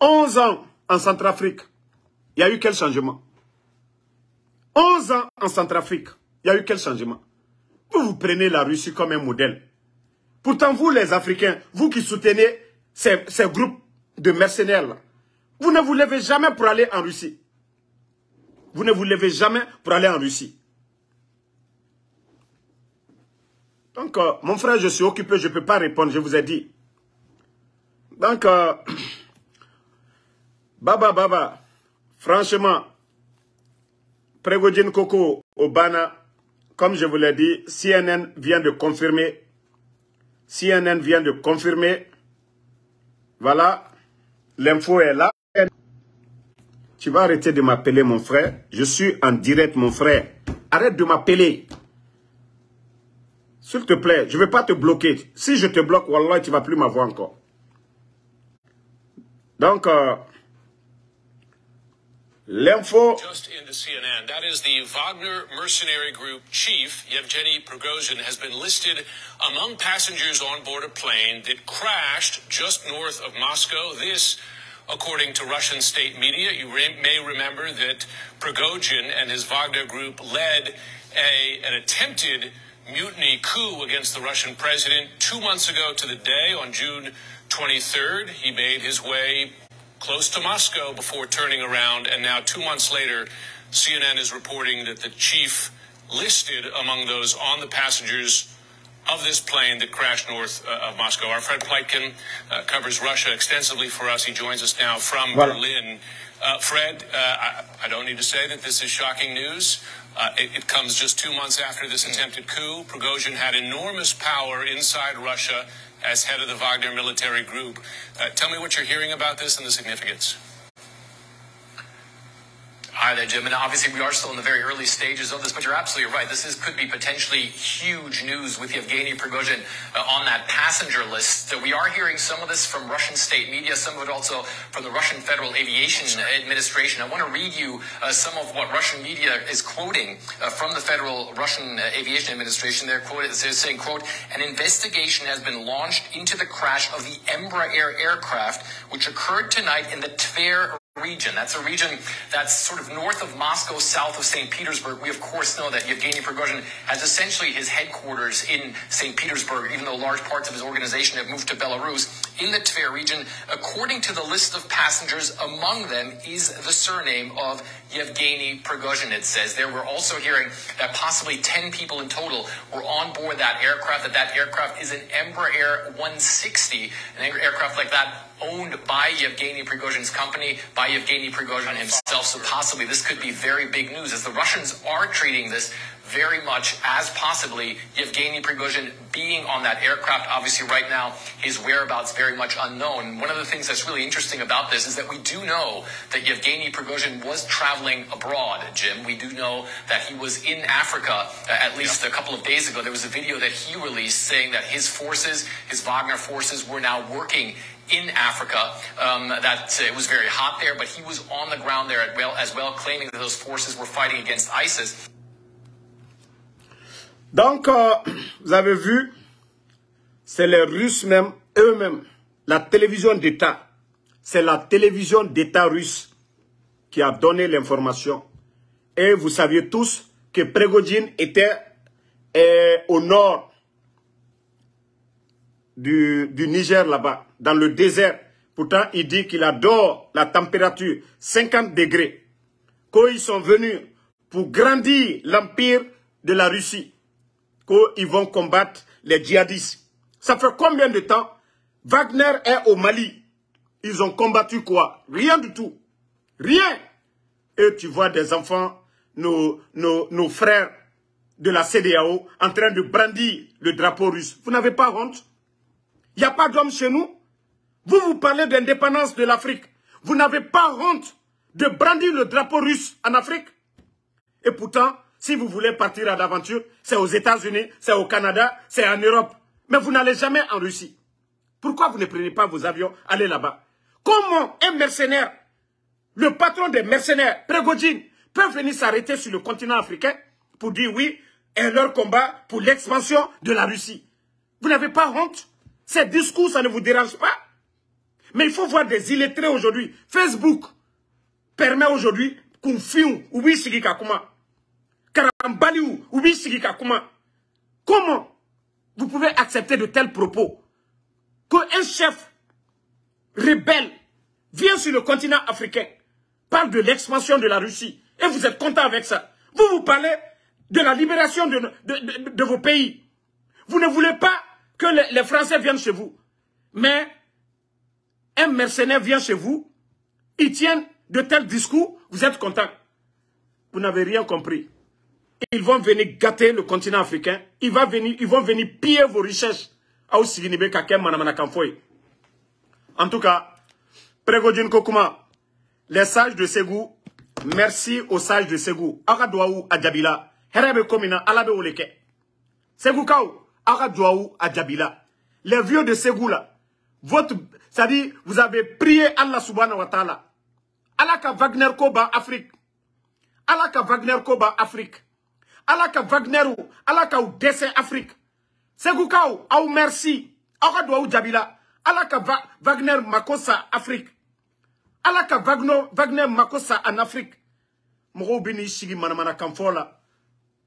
11 ans en Centrafrique. Il y a eu quel changement? 11 ans en Centrafrique. Il y a eu quel changement? Vous prenez la Russie comme un modèle. Pourtant, vous les Africains, vous qui soutenez ces groupes de mercenaires là, vous ne vous levez jamais pour aller en Russie. Vous ne vous levez jamais pour aller en Russie. Donc, mon frère, je suis occupé, je ne peux pas répondre, je vous ai dit. Donc, Baba, franchement, Prigojine Koko Obana, comme je vous l'ai dit, CNN vient de confirmer, voilà, l'info est là. Tu vas arrêter de m'appeler mon frère. Je suis en direct mon frère. Arrête de m'appeler. S'il te plaît, je ne vais pas te bloquer. Si je te bloque, wallah, tu ne vas plus m'avoir encore. Donc, l'info... Just in the CNN, that is the Wagner mercenary group chief, Yevgeny Prigojine, has been listed among passengers on board a plane that crashed just north of Moscow. This... According to Russian state media, you may remember that Prigojine and his Wagner group led an attempted mutiny coup against the Russian president 2 months ago to the day. On June 23rd, he made his way close to Moscow before turning around. And now 2 months later, CNN is reporting that the chief listed among those on the passengers of this plane that crashed north of Moscow. Our friend Pleitkin covers Russia extensively for us. He joins us now from Berlin. Fred, I don't need to say that this is shocking news. It comes just 2 months after this attempted coup. Prigojine had enormous power inside Russia as head of the Wagner military group. Tell me what you're hearing about this and the significance. Hi there, Jim. And obviously, we are still in the very early stages of this, but you're absolutely right. This could be potentially huge news with Yevgeny Prigojine on that passenger list. So we are hearing some of this from Russian state media, some of it also from the Russian Federal Aviation Administration. I want to read you some of what Russian media is quoting from the Federal Russian Aviation Administration. They're saying, quote, an investigation has been launched into the crash of the Embraer aircraft, which occurred tonight in the Tver region. That's a region that's sort of north of Moscow, south of St. Petersburg. We, of course, know that Yevgeny Prigojine has essentially his headquarters in St. Petersburg, even though large parts of his organization have moved to Belarus. In the Tver region, according to the list of passengers, among them is the surname of Yevgeny Prigojine, it says. There we're also hearing that possibly 10 people in total were on board that aircraft, that aircraft is an Embraer 160, an aircraft like that owned by Yevgeny Prigozhin's company, by Yevgeny Prigojine himself. So possibly this could be very big news, as the Russians are treating this very much as possibly Yevgeny Prigojine being on that aircraft. Obviously, right now, his whereabouts very much unknown. One of the things that's really interesting about this is that we do know that Yevgeny Prigojine was traveling abroad, Jim. We do know that he was in Africa at least a couple of days ago. There was a video that he released saying that his forces, his Wagner forces, were now working in Africa, that it was very hot there, but he was on the ground there as well, claiming that those forces were fighting against ISIS. Donc, vous avez vu, c'est les Russes même, eux-mêmes, la télévision d'État, c'est la télévision d'État russe qui a donné l'information. Et vous saviez tous que Prigojine était au nord du Niger là-bas, dans le désert. Pourtant, il dit qu'il adore la température, 50 degrés. Quand ils sont venus pour grandir l'empire de la Russie, qu'ils vont combattre les djihadistes. Ça fait combien de temps? Wagner est au Mali. Ils ont combattu quoi? Rien du tout. Rien. Et tu vois des enfants, nos frères de la CEDEAO, en train de brandir le drapeau russe. Vous n'avez pas honte? Il n'y a pas d'homme chez nous? Vous, vous parlez d'indépendance de l'Afrique. Vous n'avez pas honte de brandir le drapeau russe en Afrique? Et pourtant, si vous voulez partir à l'aventure, c'est aux États-Unis, c'est au Canada, c'est en Europe. Mais vous n'allez jamais en Russie. Pourquoi vous ne prenez pas vos avions, allez là-bas? Comment un mercenaire, le patron des mercenaires, Prigojine, peut venir s'arrêter sur le continent africain pour dire oui, et leur combat pour l'expansion de la Russie? Vous n'avez pas honte? Ces discours, ça ne vous dérange pas? Mais il faut voir des illettrés aujourd'hui. Facebook permet aujourd'hui Koufiou, Oubi Sigikakuma. Karambaliou, Oubi Sigikakuma. Comment vous pouvez accepter de tels propos? Qu'un chef rebelle vient sur le continent africain, parle de l'expansion de la Russie, et vous êtes content avec ça. Vous, vous parlez de la libération de vos pays. Vous ne voulez pas que les Français viennent chez vous. Mais un mercenaire vient chez vous, il tient de tels discours, vous êtes content. Vous n'avez rien compris. Ils vont venir gâter le continent africain. Ils vont venir piller vos richesses. En tout cas, Prigojine Kokuma, les sages de Ségou, merci aux sages de Ségou. Agadouaou Adjabila, Herebe Komina, Alabe Oleke. Ségou Kaou, Agadouaou Adjabila. Les vieux de Ségou là, c'est-à-dire, vous avez prié Allah subhanahu wa ta'ala. Alaka Wagner Koba Afrique. Alaka Wagner Koba Afrique. Alaka Wagner ou Alaka ou dessin Afrique. Segukaou, au merci. Aradouaou Djabila. Alaka Wagner Makosa Afrique. Alaka Wagner Makosa en Afrique. Mourobini Shigi Manamana Kamfola.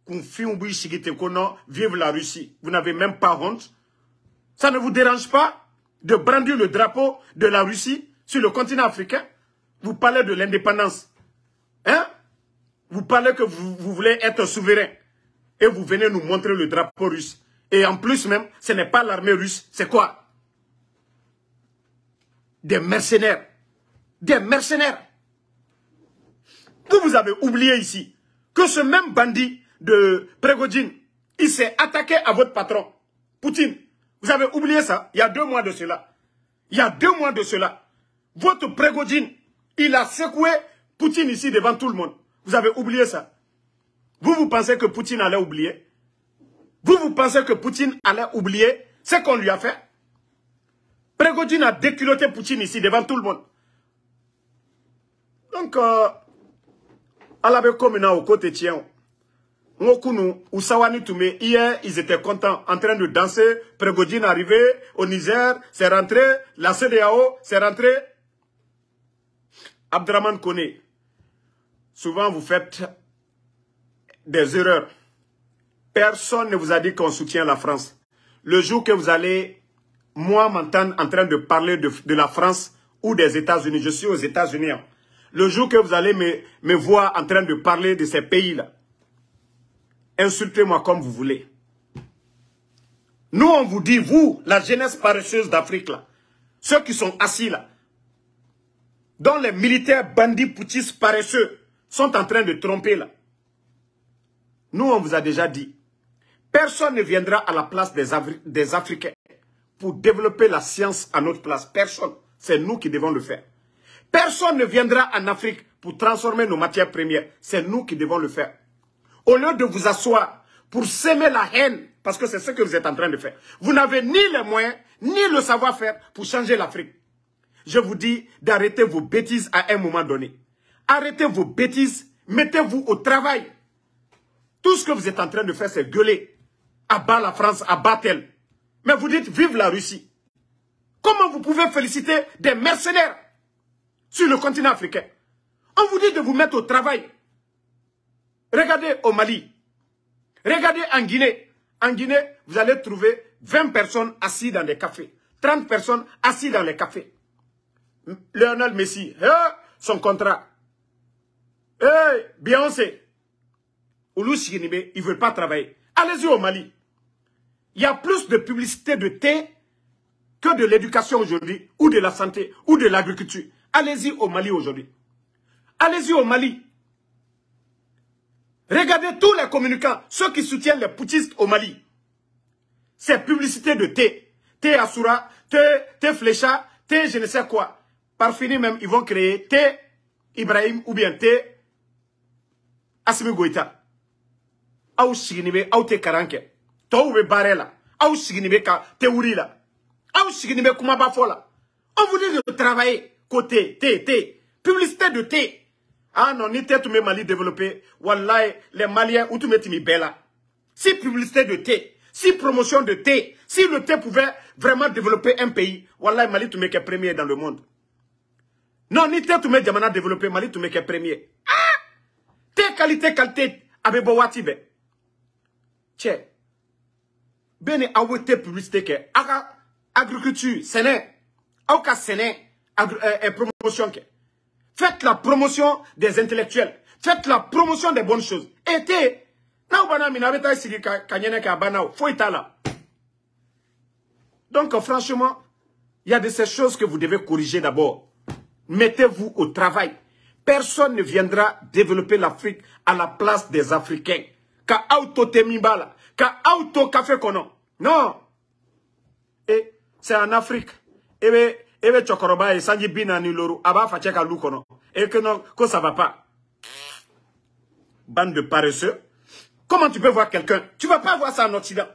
Konfiumbi Shigi Tekono. Vive la Russie. Vous n'avez même pas honte. Ça ne vous dérange pas de brandir le drapeau de la Russie sur le continent africain? Vous parlez de l'indépendance. Hein? Vous parlez que vous voulez être souverain. Et vous venez nous montrer le drapeau russe. Et en plus même, ce n'est pas l'armée russe. C'est quoi? Des mercenaires. Des mercenaires. Vous avez oublié ici que ce même bandit de Prigojine, il s'est attaqué à votre patron, Poutine. Vous avez oublié ça, il y a 2 mois de cela. Il y a 2 mois de cela. Votre Prigojine, il a secoué Poutine ici devant tout le monde. Vous avez oublié ça. Vous, vous pensez que Poutine allait oublier? Vous, vous pensez que Poutine allait oublier ce qu'on lui a fait? Prigojine a déculotté Poutine ici devant tout le monde. Donc, hier, ils étaient contents, en train de danser. Prigojine arrivé au Niger, c'est rentré. La CEDEAO, c'est rentré. Abdraman Kone, souvent vous faites des erreurs. Personne ne vous a dit qu'on soutient la France. Le jour que vous allez, moi, m'entendre en train de parler de la France ou des États-Unis, je suis aux États-Unis, hein. Le jour que vous allez me voir en train de parler de ces pays-là, insultez-moi comme vous voulez. Nous, on vous dit, vous, la jeunesse paresseuse d'Afrique, là, ceux qui sont assis là, dont les militaires bandits poutistes paresseux sont en train de tromper là. Nous, on vous a déjà dit, personne ne viendra à la place des Africains pour développer la science à notre place. Personne. C'est nous qui devons le faire. Personne ne viendra en Afrique pour transformer nos matières premières. C'est nous qui devons le faire. Au lieu de vous asseoir pour semer la haine, parce que c'est ce que vous êtes en train de faire, vous n'avez ni les moyens, ni le savoir-faire pour changer l'Afrique. Je vous dis d'arrêter vos bêtises à un moment donné. Arrêtez vos bêtises, mettez-vous au travail. Tout ce que vous êtes en train de faire, c'est gueuler. Abat la France, abat-elle. Mais vous dites, vive la Russie. Comment vous pouvez féliciter des mercenaires sur le continent africain? On vous dit de vous mettre au travail. Regardez au Mali. Regardez en Guinée. En Guinée, vous allez trouver 20 personnes assises dans des cafés. 30 personnes assises dans les cafés. Lionel Messi, son contrat. Beyoncé. Oulou Chiginibé, il ne veut pas travailler. Allez-y au Mali. Il y a plus de publicité de thé que de l'éducation aujourd'hui, ou de la santé, ou de l'agriculture. Allez-y au Mali aujourd'hui. Allez-y au Mali. Regardez tous les communicants, ceux qui soutiennent les poutistes au Mali. C'est publicité de thé. Thé Asura, thé Flécha, thé je ne sais quoi. Par fini même, ils vont créer thé Ibrahim ou bien thé Assimi Goïta. Aou Shiginibe, aou thé Karanke. Toube Barela. Aou Shiginibe, thé Ourila. Aou Shiginibe, Koumabafola. On vous dit de travailler côté thé. Publicité de thé. Ah non, ni thé, tout le Mali développé. Wallahi, les Maliens, ou tout le Timi Bella. Si publicité de thé, si promotion de thé, si le thé pouvait vraiment développer un pays, Wallahi, Mali, tout le monde est premier dans le monde. Non, ni thé, tout le monde est développé, Mali, tout le monde est premier. Ah! Thé, qualité, abebo watibe. Tchè. Bene, awe thé, publicité, ke. Aga, agriculture, séné. Auka séné, promotion, ke. Faites la promotion des intellectuels. Faites la promotion des bonnes choses. Et t'es... Donc franchement, il y a de ces choses que vous devez corriger d'abord. Mettez-vous au travail. Personne ne viendra développer l'Afrique à la place des Africains. Ka auto temibala, ka auto café kono. Non. Et c'est en Afrique. Eh bien, Ewe chokoroba et sanji bina ni loro. Aba facheka lukono. Et que non, que ça va pas. Bande de paresseux. Comment tu peux voir quelqu'un? Tu vas pas voir ça en Occident.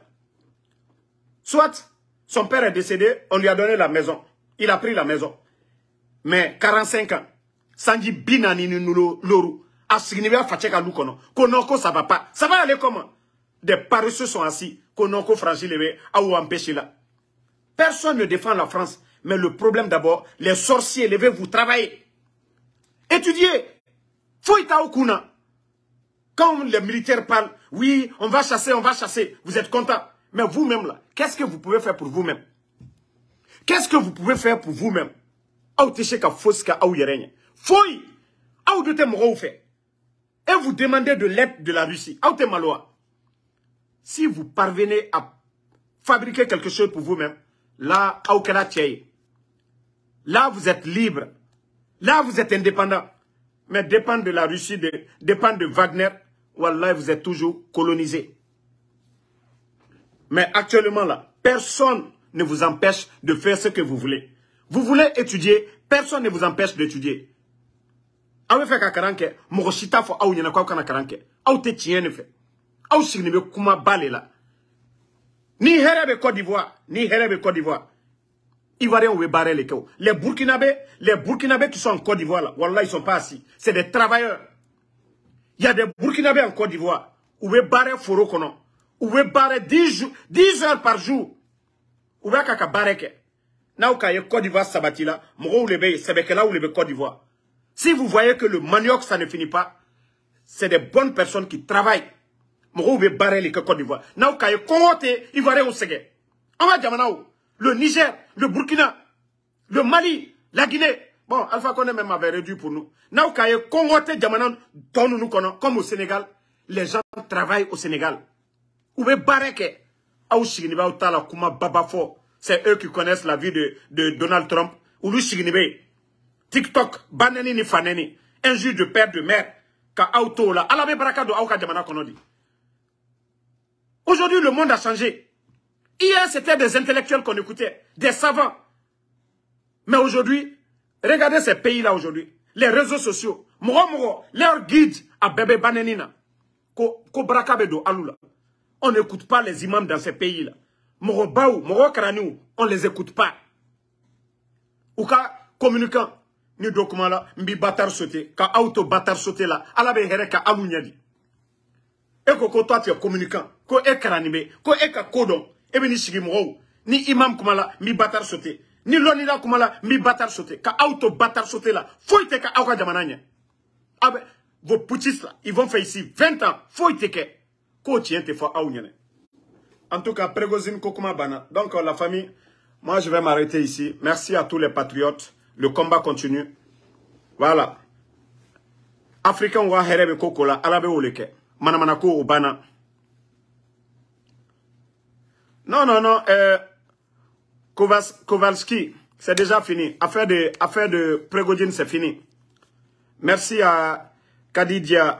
Soit, son père est décédé, on lui a donné la maison. Il a pris la maison. Mais, 45 ans. Sanji bina ni loro. Asigniwa facheka lukono. Konoko ça va pas. Ça va aller comment? Des paresseux sont assis. Konoko franchilewe. Aou empêché là. Personne ne défend la France. Mais le problème d'abord, les sorciers, levez-vous, travaillez. Étudiez. Foïta Okuna. Quand les militaires parlent, oui, on va chasser, vous êtes content. Mais vous-même là, qu'est-ce que vous pouvez faire pour vous-même? Qu'est-ce que vous pouvez faire pour vous-même? Foï. Et vous demandez de l'aide de la Russie. Si vous parvenez à fabriquer quelque chose pour vous-même, là, là, vous êtes libre. Là, vous êtes indépendant. Mais dépendre de la Russie, dépendre de Wagner, Wallah, vous êtes toujours colonisé. Mais actuellement, là, personne ne vous empêche de faire ce que vous voulez. Vous voulez étudier, personne ne vous empêche d'étudier. Ni Herebe Côte d'Ivoire, ni Herebe Côte d'Ivoire. Ivoiriens ou Barré les Kéo. Les Burkinabés qui sont en Côte d'Ivoire, là, Wallah, ils ne sont pas assis. C'est des travailleurs. Il y a des Burkinabés en Côte d'Ivoire. Ou Barré Foro Kono. Ou Barré 10 heures par jour. Ou Kaka Barré Ké. Naouka ye Côte d'Ivoire Sabatila. Moro ou Lebe, Sebekela ou Lebe Côte d'Ivoire. Si vous voyez que le manioc, ça ne finit pas, c'est des bonnes personnes qui travaillent. Le Niger, le Burkina, le Mali, la Guinée. Bon, Alpha Condé même avait réduit pour nous. Comme au Sénégal, les gens travaillent au Sénégal. C'est eux qui connaissent la vie de Donald Trump. TikTok, banani ni fanani, injure de père de mère. Aujourd'hui, le monde a changé. Hier, c'était des intellectuels qu'on écoutait, des savants. Mais aujourd'hui, regardez ces pays-là aujourd'hui. Les réseaux sociaux, leur guide à Bébé Banenina. On n'écoute pas les imams dans ces pays-là. On ne les écoute pas. Ou qu'à communiquant, nous document là, mbi batar sauté, ka auto batar sauté là, alabe here ka amunyadi. Eko ko toi tu es communicant, ko ekranime, ko eka kodon, ebeni shigimro, ni imam kumala, mi batar sauté, ni lonila kumala, mi batar sauté, ka auto batar sauté là, foyte ka auka jamananya. Ah ben, vos poutistes là, ils vont faire ici 20 ans, foyte ke, ko tient te fa aounyane. En tout cas, Prigojine kokuma bana. Donc la famille, moi je vais m'arrêter ici. Merci à tous les patriotes. Le combat continue. Voilà. Africain wa herebe kokola alabe oleke. Manamanako obana. Non. Kowalski, c'est déjà fini. Affaire de Prigojine, c'est fini. Merci à Kadidia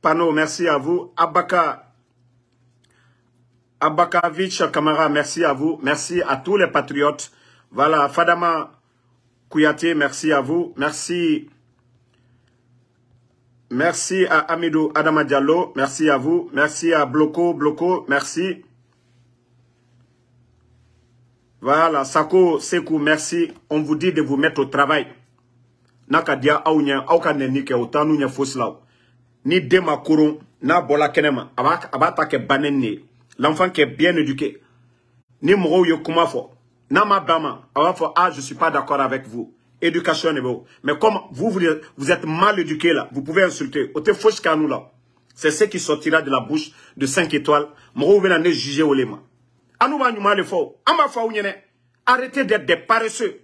Pano. Merci à vous. Abaka Abakavitch Kamara, merci à vous. Merci à tous les patriotes. Voilà, Fadama Kouyaté, merci à vous. Merci. Merci à Amidou Adama Diallo, merci à vous. Merci à Bloco, merci. Voilà, Sako Sekou, merci. On vous dit de vous mettre au travail. Nakadia Aounien, Aoukane Nike, Otanu Nya Foslaou. Ni Dema Kouron, Na Bola Kenema, Abata Ke Banenne. L'enfant qui est bien éduqué. Ni Moro Yokumafo. Nama Bama, Awafo, ah, je ne suis pas d'accord avec vous. Éducation est beau. Mais comme vous êtes mal éduqué là, vous pouvez insulter. Ote Fosh Kanou là. C'est ce qui sortira de la bouche de 5 étoiles. Moro Venane jugé au Lema. Anouba Numa le Fou. Ama Fou Yene. Arrêtez d'être des paresseux.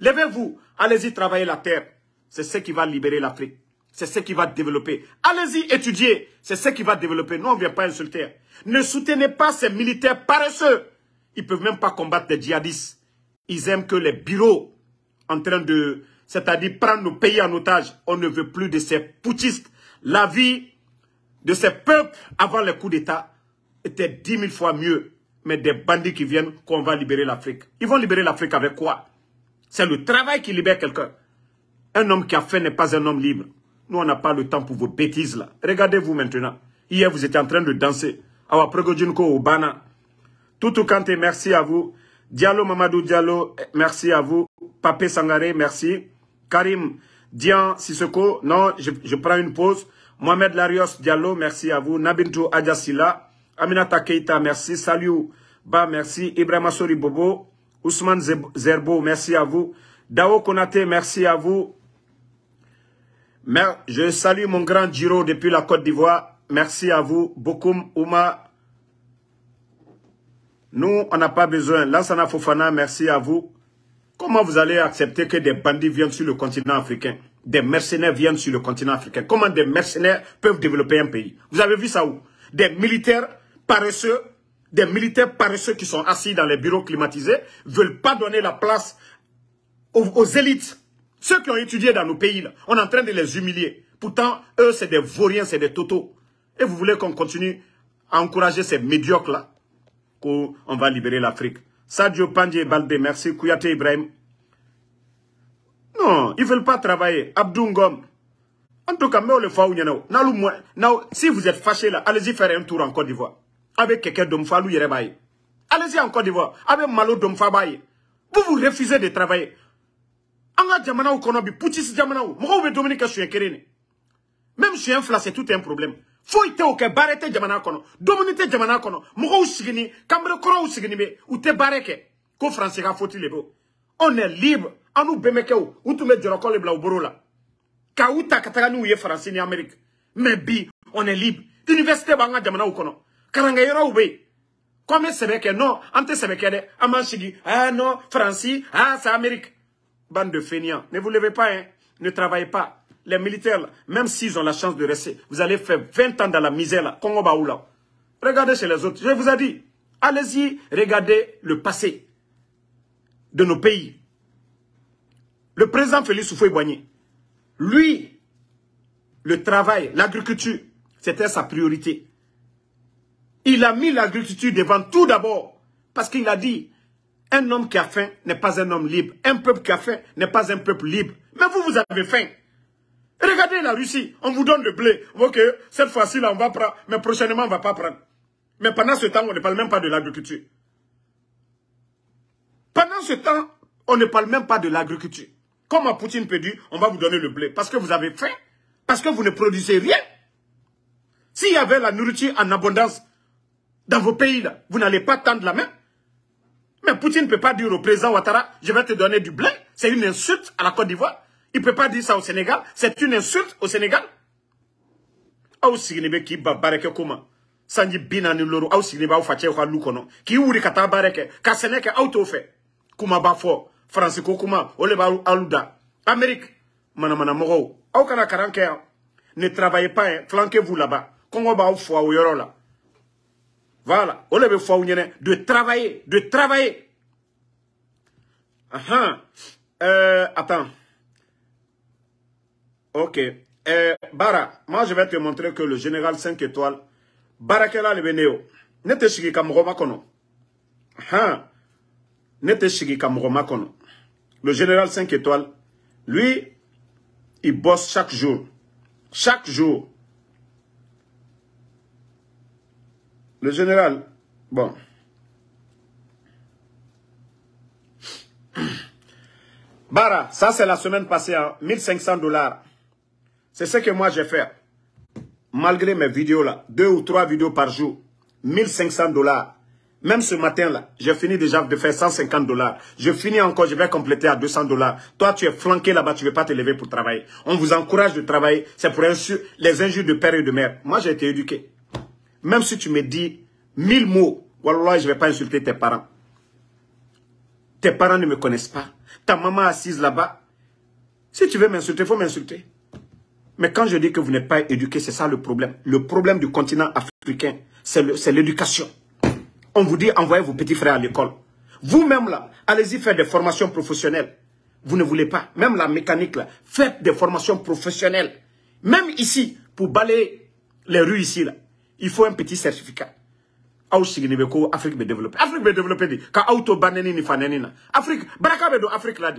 Levez-vous. Allez-y travailler la terre. C'est ce qui va libérer l'Afrique. C'est ce qui va développer. Allez-y étudier. C'est ce qui va développer. Nous, on ne vient pas insulter. Ne soutenez pas ces militaires paresseux. Ils ne peuvent même pas combattre les djihadistes. Ils aiment que les bureaux en train de... C'est-à-dire prendre nos pays en otage. On ne veut plus de ces poutistes. La vie de ces peuples avant le coup d'État était 10 000 fois mieux. Mais des bandits qui viennent, qu'on va libérer l'Afrique. Ils vont libérer l'Afrique avec quoi? C'est le travail qui libère quelqu'un. Un homme qui a faim n'est pas un homme libre. Nous, on n'a pas le temps pour vos bêtises là. Regardez-vous maintenant. Hier, vous étiez en train de danser. Awa Prigojine ko Obana. Toutou Kanté, merci à vous. Diallo Mamadou Diallo, merci à vous. Papé Sangaré, merci. Karim Dian Sissoko, non, je prends une pause. Mohamed Larios Diallo, merci à vous. Nabintou Adjasila, Aminata Keita, merci. Saliou Ba, merci. Ibrahima Sori Bobo, Ousmane Zerbo, merci à vous. Dao Konaté, merci à vous. Je salue mon grand Giro depuis la Côte d'Ivoire. Merci à vous. Bokoum Ouma. Nous, on n'a pas besoin. Lansana Fofana, merci à vous. Comment vous allez accepter que des bandits viennent sur le continent africain? Des mercenaires viennent sur le continent africain. Comment des mercenaires peuvent développer un pays? Vous avez vu ça où? Des militaires paresseux. Des militaires paresseux qui sont assis dans les bureaux climatisés ne veulent pas donner la place aux élites. Ceux qui ont étudié dans nos pays, là, on est en train de les humilier. Pourtant, eux, c'est des vauriens, c'est des totos. Et vous voulez qu'on continue à encourager ces médiocres-là qu'on va libérer l'Afrique. Sadio Pandje Balde, merci. Kouyaté Ibrahim. Non, ils ne veulent pas travailler. Abdou Ngom. En tout cas, si vous êtes fâchés là, allez-y faire un tour en Côte d'Ivoire. Avec quelqu'un d'Omfalou Yerebaye. Allez-y en Côte d'Ivoire. Avec Malo Domfabaye. Vous vous refusez de travailler. Même si un flas, c'est tout un problème. Faut y te barrette jamana kono. Dominite jamana kono. Moko usigini. Kambre kono usigini. Ou te barreke. Ko français ka foti lebo. On est libre. Anou bemeke ou. Ou tu me djoroko le bla ou boro la. Ka ou ta kataka ni ou ye français ni Amérique. Mais bi, on est libre. Université banga jamana ou kono. Karanga yora ou be. Comme sebeke non. Ante sebeke de. Amanchigi. Ah non. Français. Ah c'est Amérique. Bande de fainéants, ne vous levez pas, hein? Ne travaillez pas. Les militaires, là, même s'ils ont la chance de rester, vous allez faire 20 ans dans la misère, là, Congo Baoula. Regardez chez les autres, je vous ai dit, allez-y, regardez le passé de nos pays. Le président Félix Houphouët-Boigny, lui, le travail, l'agriculture, c'était sa priorité. Il a mis l'agriculture devant tout d'abord, parce qu'il a dit... Un homme qui a faim n'est pas un homme libre. Un peuple qui a faim n'est pas un peuple libre. Mais vous, vous avez faim. Regardez la Russie. On vous donne le blé. Ok, cette fois-ci, là, on va prendre. Mais prochainement, on ne va pas prendre. Mais pendant ce temps, on ne parle même pas de l'agriculture. Pendant ce temps, on ne parle même pas de l'agriculture. Comme à Poutine peut dire, on va vous donner le blé. Parce que vous avez faim. Parce que vous ne produisez rien. S'il y avait la nourriture en abondance dans vos pays, là, vous n'allez pas tendre la main. Mais Poutine ne peut pas dire au président Ouattara, je vais te donner du blé. C'est une insulte à la Côte d'Ivoire. Il ne peut pas dire ça au Sénégal. C'est une insulte au Sénégal. Ne travaillez pas, hein. Flanquez-vous là-bas. Voilà, on lève fois où il y en a de travailler. Attends. Ok. Bara, moi je vais te montrer que le général 5 étoiles, Barakela le Benéo, Nete shiki kamroma kono. Ha. Nete shiki kamroma kono. Le général 5 étoiles, lui, il bosse chaque jour. Chaque jour. Le général, bon. Bara, ça c'est la semaine passée, hein, $1 500. C'est ce que moi j'ai fait. Malgré mes vidéos là, 2 ou 3 vidéos par jojour, $1 500. Même ce matin là, j'ai fini déjà de faire $150. Je finis encore, je vais compléter à $200. Toi tu es flanqué là-bas, tu ne veux pas te lever pour travailler. On vous encourage de travailler, c'est pour les injures de père et de mère. Moi j'ai été éduqué. Même si tu me dis 1000 mots, wallah, je ne vais pas insulter tes parents. Tes parents ne me connaissent pas. Ta maman assise là-bas. Si tu veux m'insulter, il faut m'insulter. Mais quand je dis que vous n'êtes pas éduqué, c'est ça le problème. Le problème du continent africain, c'est l'éducation. On vous dit, envoyez vos petits frères à l'école. Vous-même là, allez-y faire des formations professionnelles. Vous ne voulez pas. Même la mécanique là, faites des formations professionnelles. Même ici, pour balayer les rues ici là, il faut un petit certificat. Afrique be développé. Afrique be développé. Afrique, baraka be do Afrique là.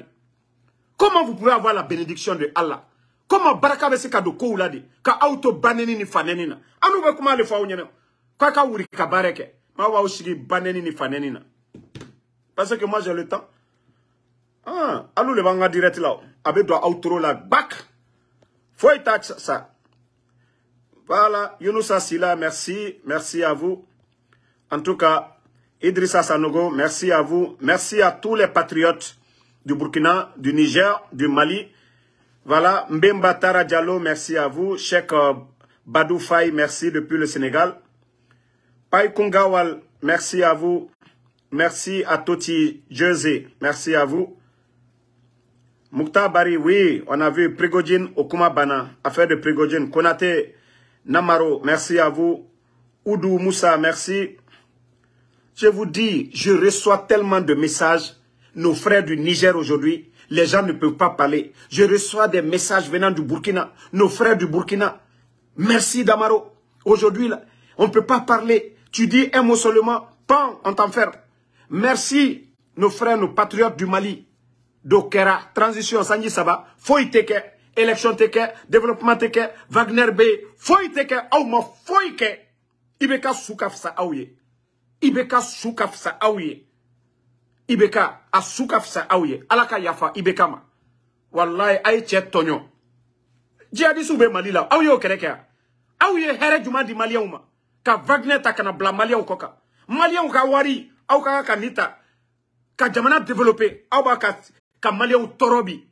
Comment vous pouvez avoir la bénédiction de Allah? Comment baraka be se ka do ko là de ka auto baneni ni faneni na anu be kuma le fa onyene kwa ka wuri ka bareke ma wa ushigi baneni ni faneni na parce que moi j'ai le temps ah alou le vanga direct là abe do outro là back faut y touch ça voilà Younousa Sila merci à vous en tout cas Idrissa Sanogo merci à vous merci à tous les patriotes du Burkina du Niger du Mali. Voilà, Mbemba Tara Diallo, merci à vous. Cheikh Badou Faye, merci depuis le Sénégal. Pai Kungawal, merci à vous. Merci à Toti Jersey, merci à vous. Mouktar Bari, oui, on a vu Prigojine Okumabana, affaire de Prigojine. Konate Namaro, merci à vous. Oudou Moussa, merci. Je vous dis, je reçois tellement de messages. Nos frères du Niger aujourd'hui, les gens ne peuvent pas parler. Je reçois des messages venant du Burkina. Nos frères du Burkina. Merci Damaro. Aujourd'hui, on ne peut pas parler. Tu dis un mot seulement. Pan, on t'enferme. Merci nos frères, nos patriotes du Mali. Dokera, transition, Sanji Saba. Foy teke, élection teke, développement teke, Wagner B. Foy teke, auma foy ke. Ibeka soukaf sa aouye. Ibeka soukaf sa aouye. Ibeka, asukaf sa aouye, alaka yafa, ibeka ma. Wallahi, aïe tchet tonyon. Djihadi soube Mali la, aouye okereke. Aouye here juma di Mali ouma. Ka Wagner ta kana bla Mali okoka. Mali ouka wari, aouka ka nita. Ka jamana développé, aouba ka Mali ou torobi.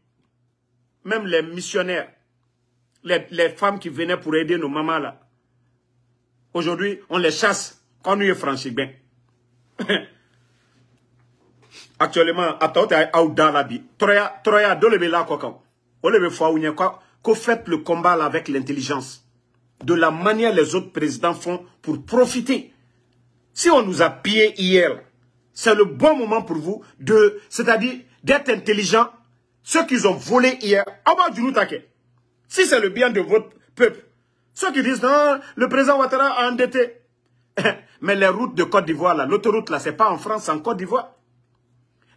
Même les missionnaires, les femmes qui venaient pour aider nos mamans là. Aujourd'hui, on les chasse quand nous y franchi ben. Actuellement, attends, Troya, dolebe la kokao. Olebe faounye kwa. Ko faites le combat là avec l'intelligence. De la manière les autres présidents font pour profiter. Si on nous a pillés hier, c'est le bon moment pour vous de, c'est-à-dire d'être intelligent. Ceux qu'ils ont volé hier, avant du nous taquet. Si c'est le bien de votre peuple. Ceux qui disent, non, le président Ouattara a endetté. Mais les routes de Côte d'Ivoire là, l'autoroute là, c'est pas en France, c'est en Côte d'Ivoire.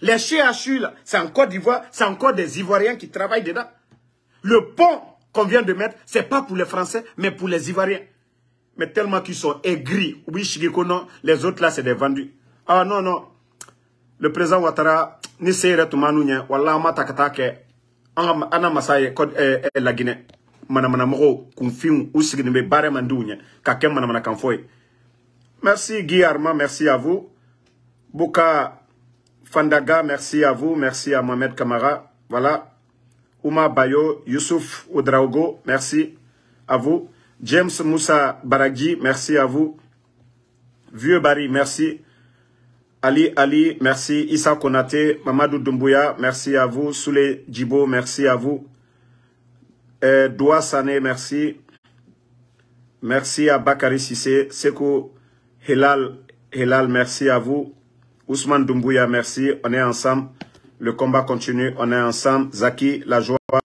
Les CHU, là, c'est en Côte d'Ivoire, c'est encore des Ivoiriens qui travaillent dedans. Le pont qu'on vient de mettre, c'est pas pour les Français, mais pour les Ivoiriens. Mais tellement qu'ils sont aigris. Oui, Shigeko, non, les autres, là, c'est des vendus. Ah non, non. Le président Ouattara, ni seyre toumanouye, wallah, matakatake, anamasaye, kod, la Guinée. Manamanamoro, konfim, ou signime, barre mandouye, kakem, manamanakamfoye. Merci, Guy Armand, merci à vous. Boka. Fandaga, merci à vous. Merci à Mohamed Kamara. Voilà. Ouma Bayo, Youssouf Oudraogo, merci à vous. James Moussa Baragi, merci à vous. Vieux Barry, merci. Ali, merci. Issa Konate, Mamadou Doumbouya, merci à vous. Soule Djibo, merci à vous. Doua Sané, merci. Merci à Bakari Sissé. Sekou Helal, merci à vous. Ousmane Doumbouya, merci. On est ensemble. Le combat continue. On est ensemble. Zaki, la joie.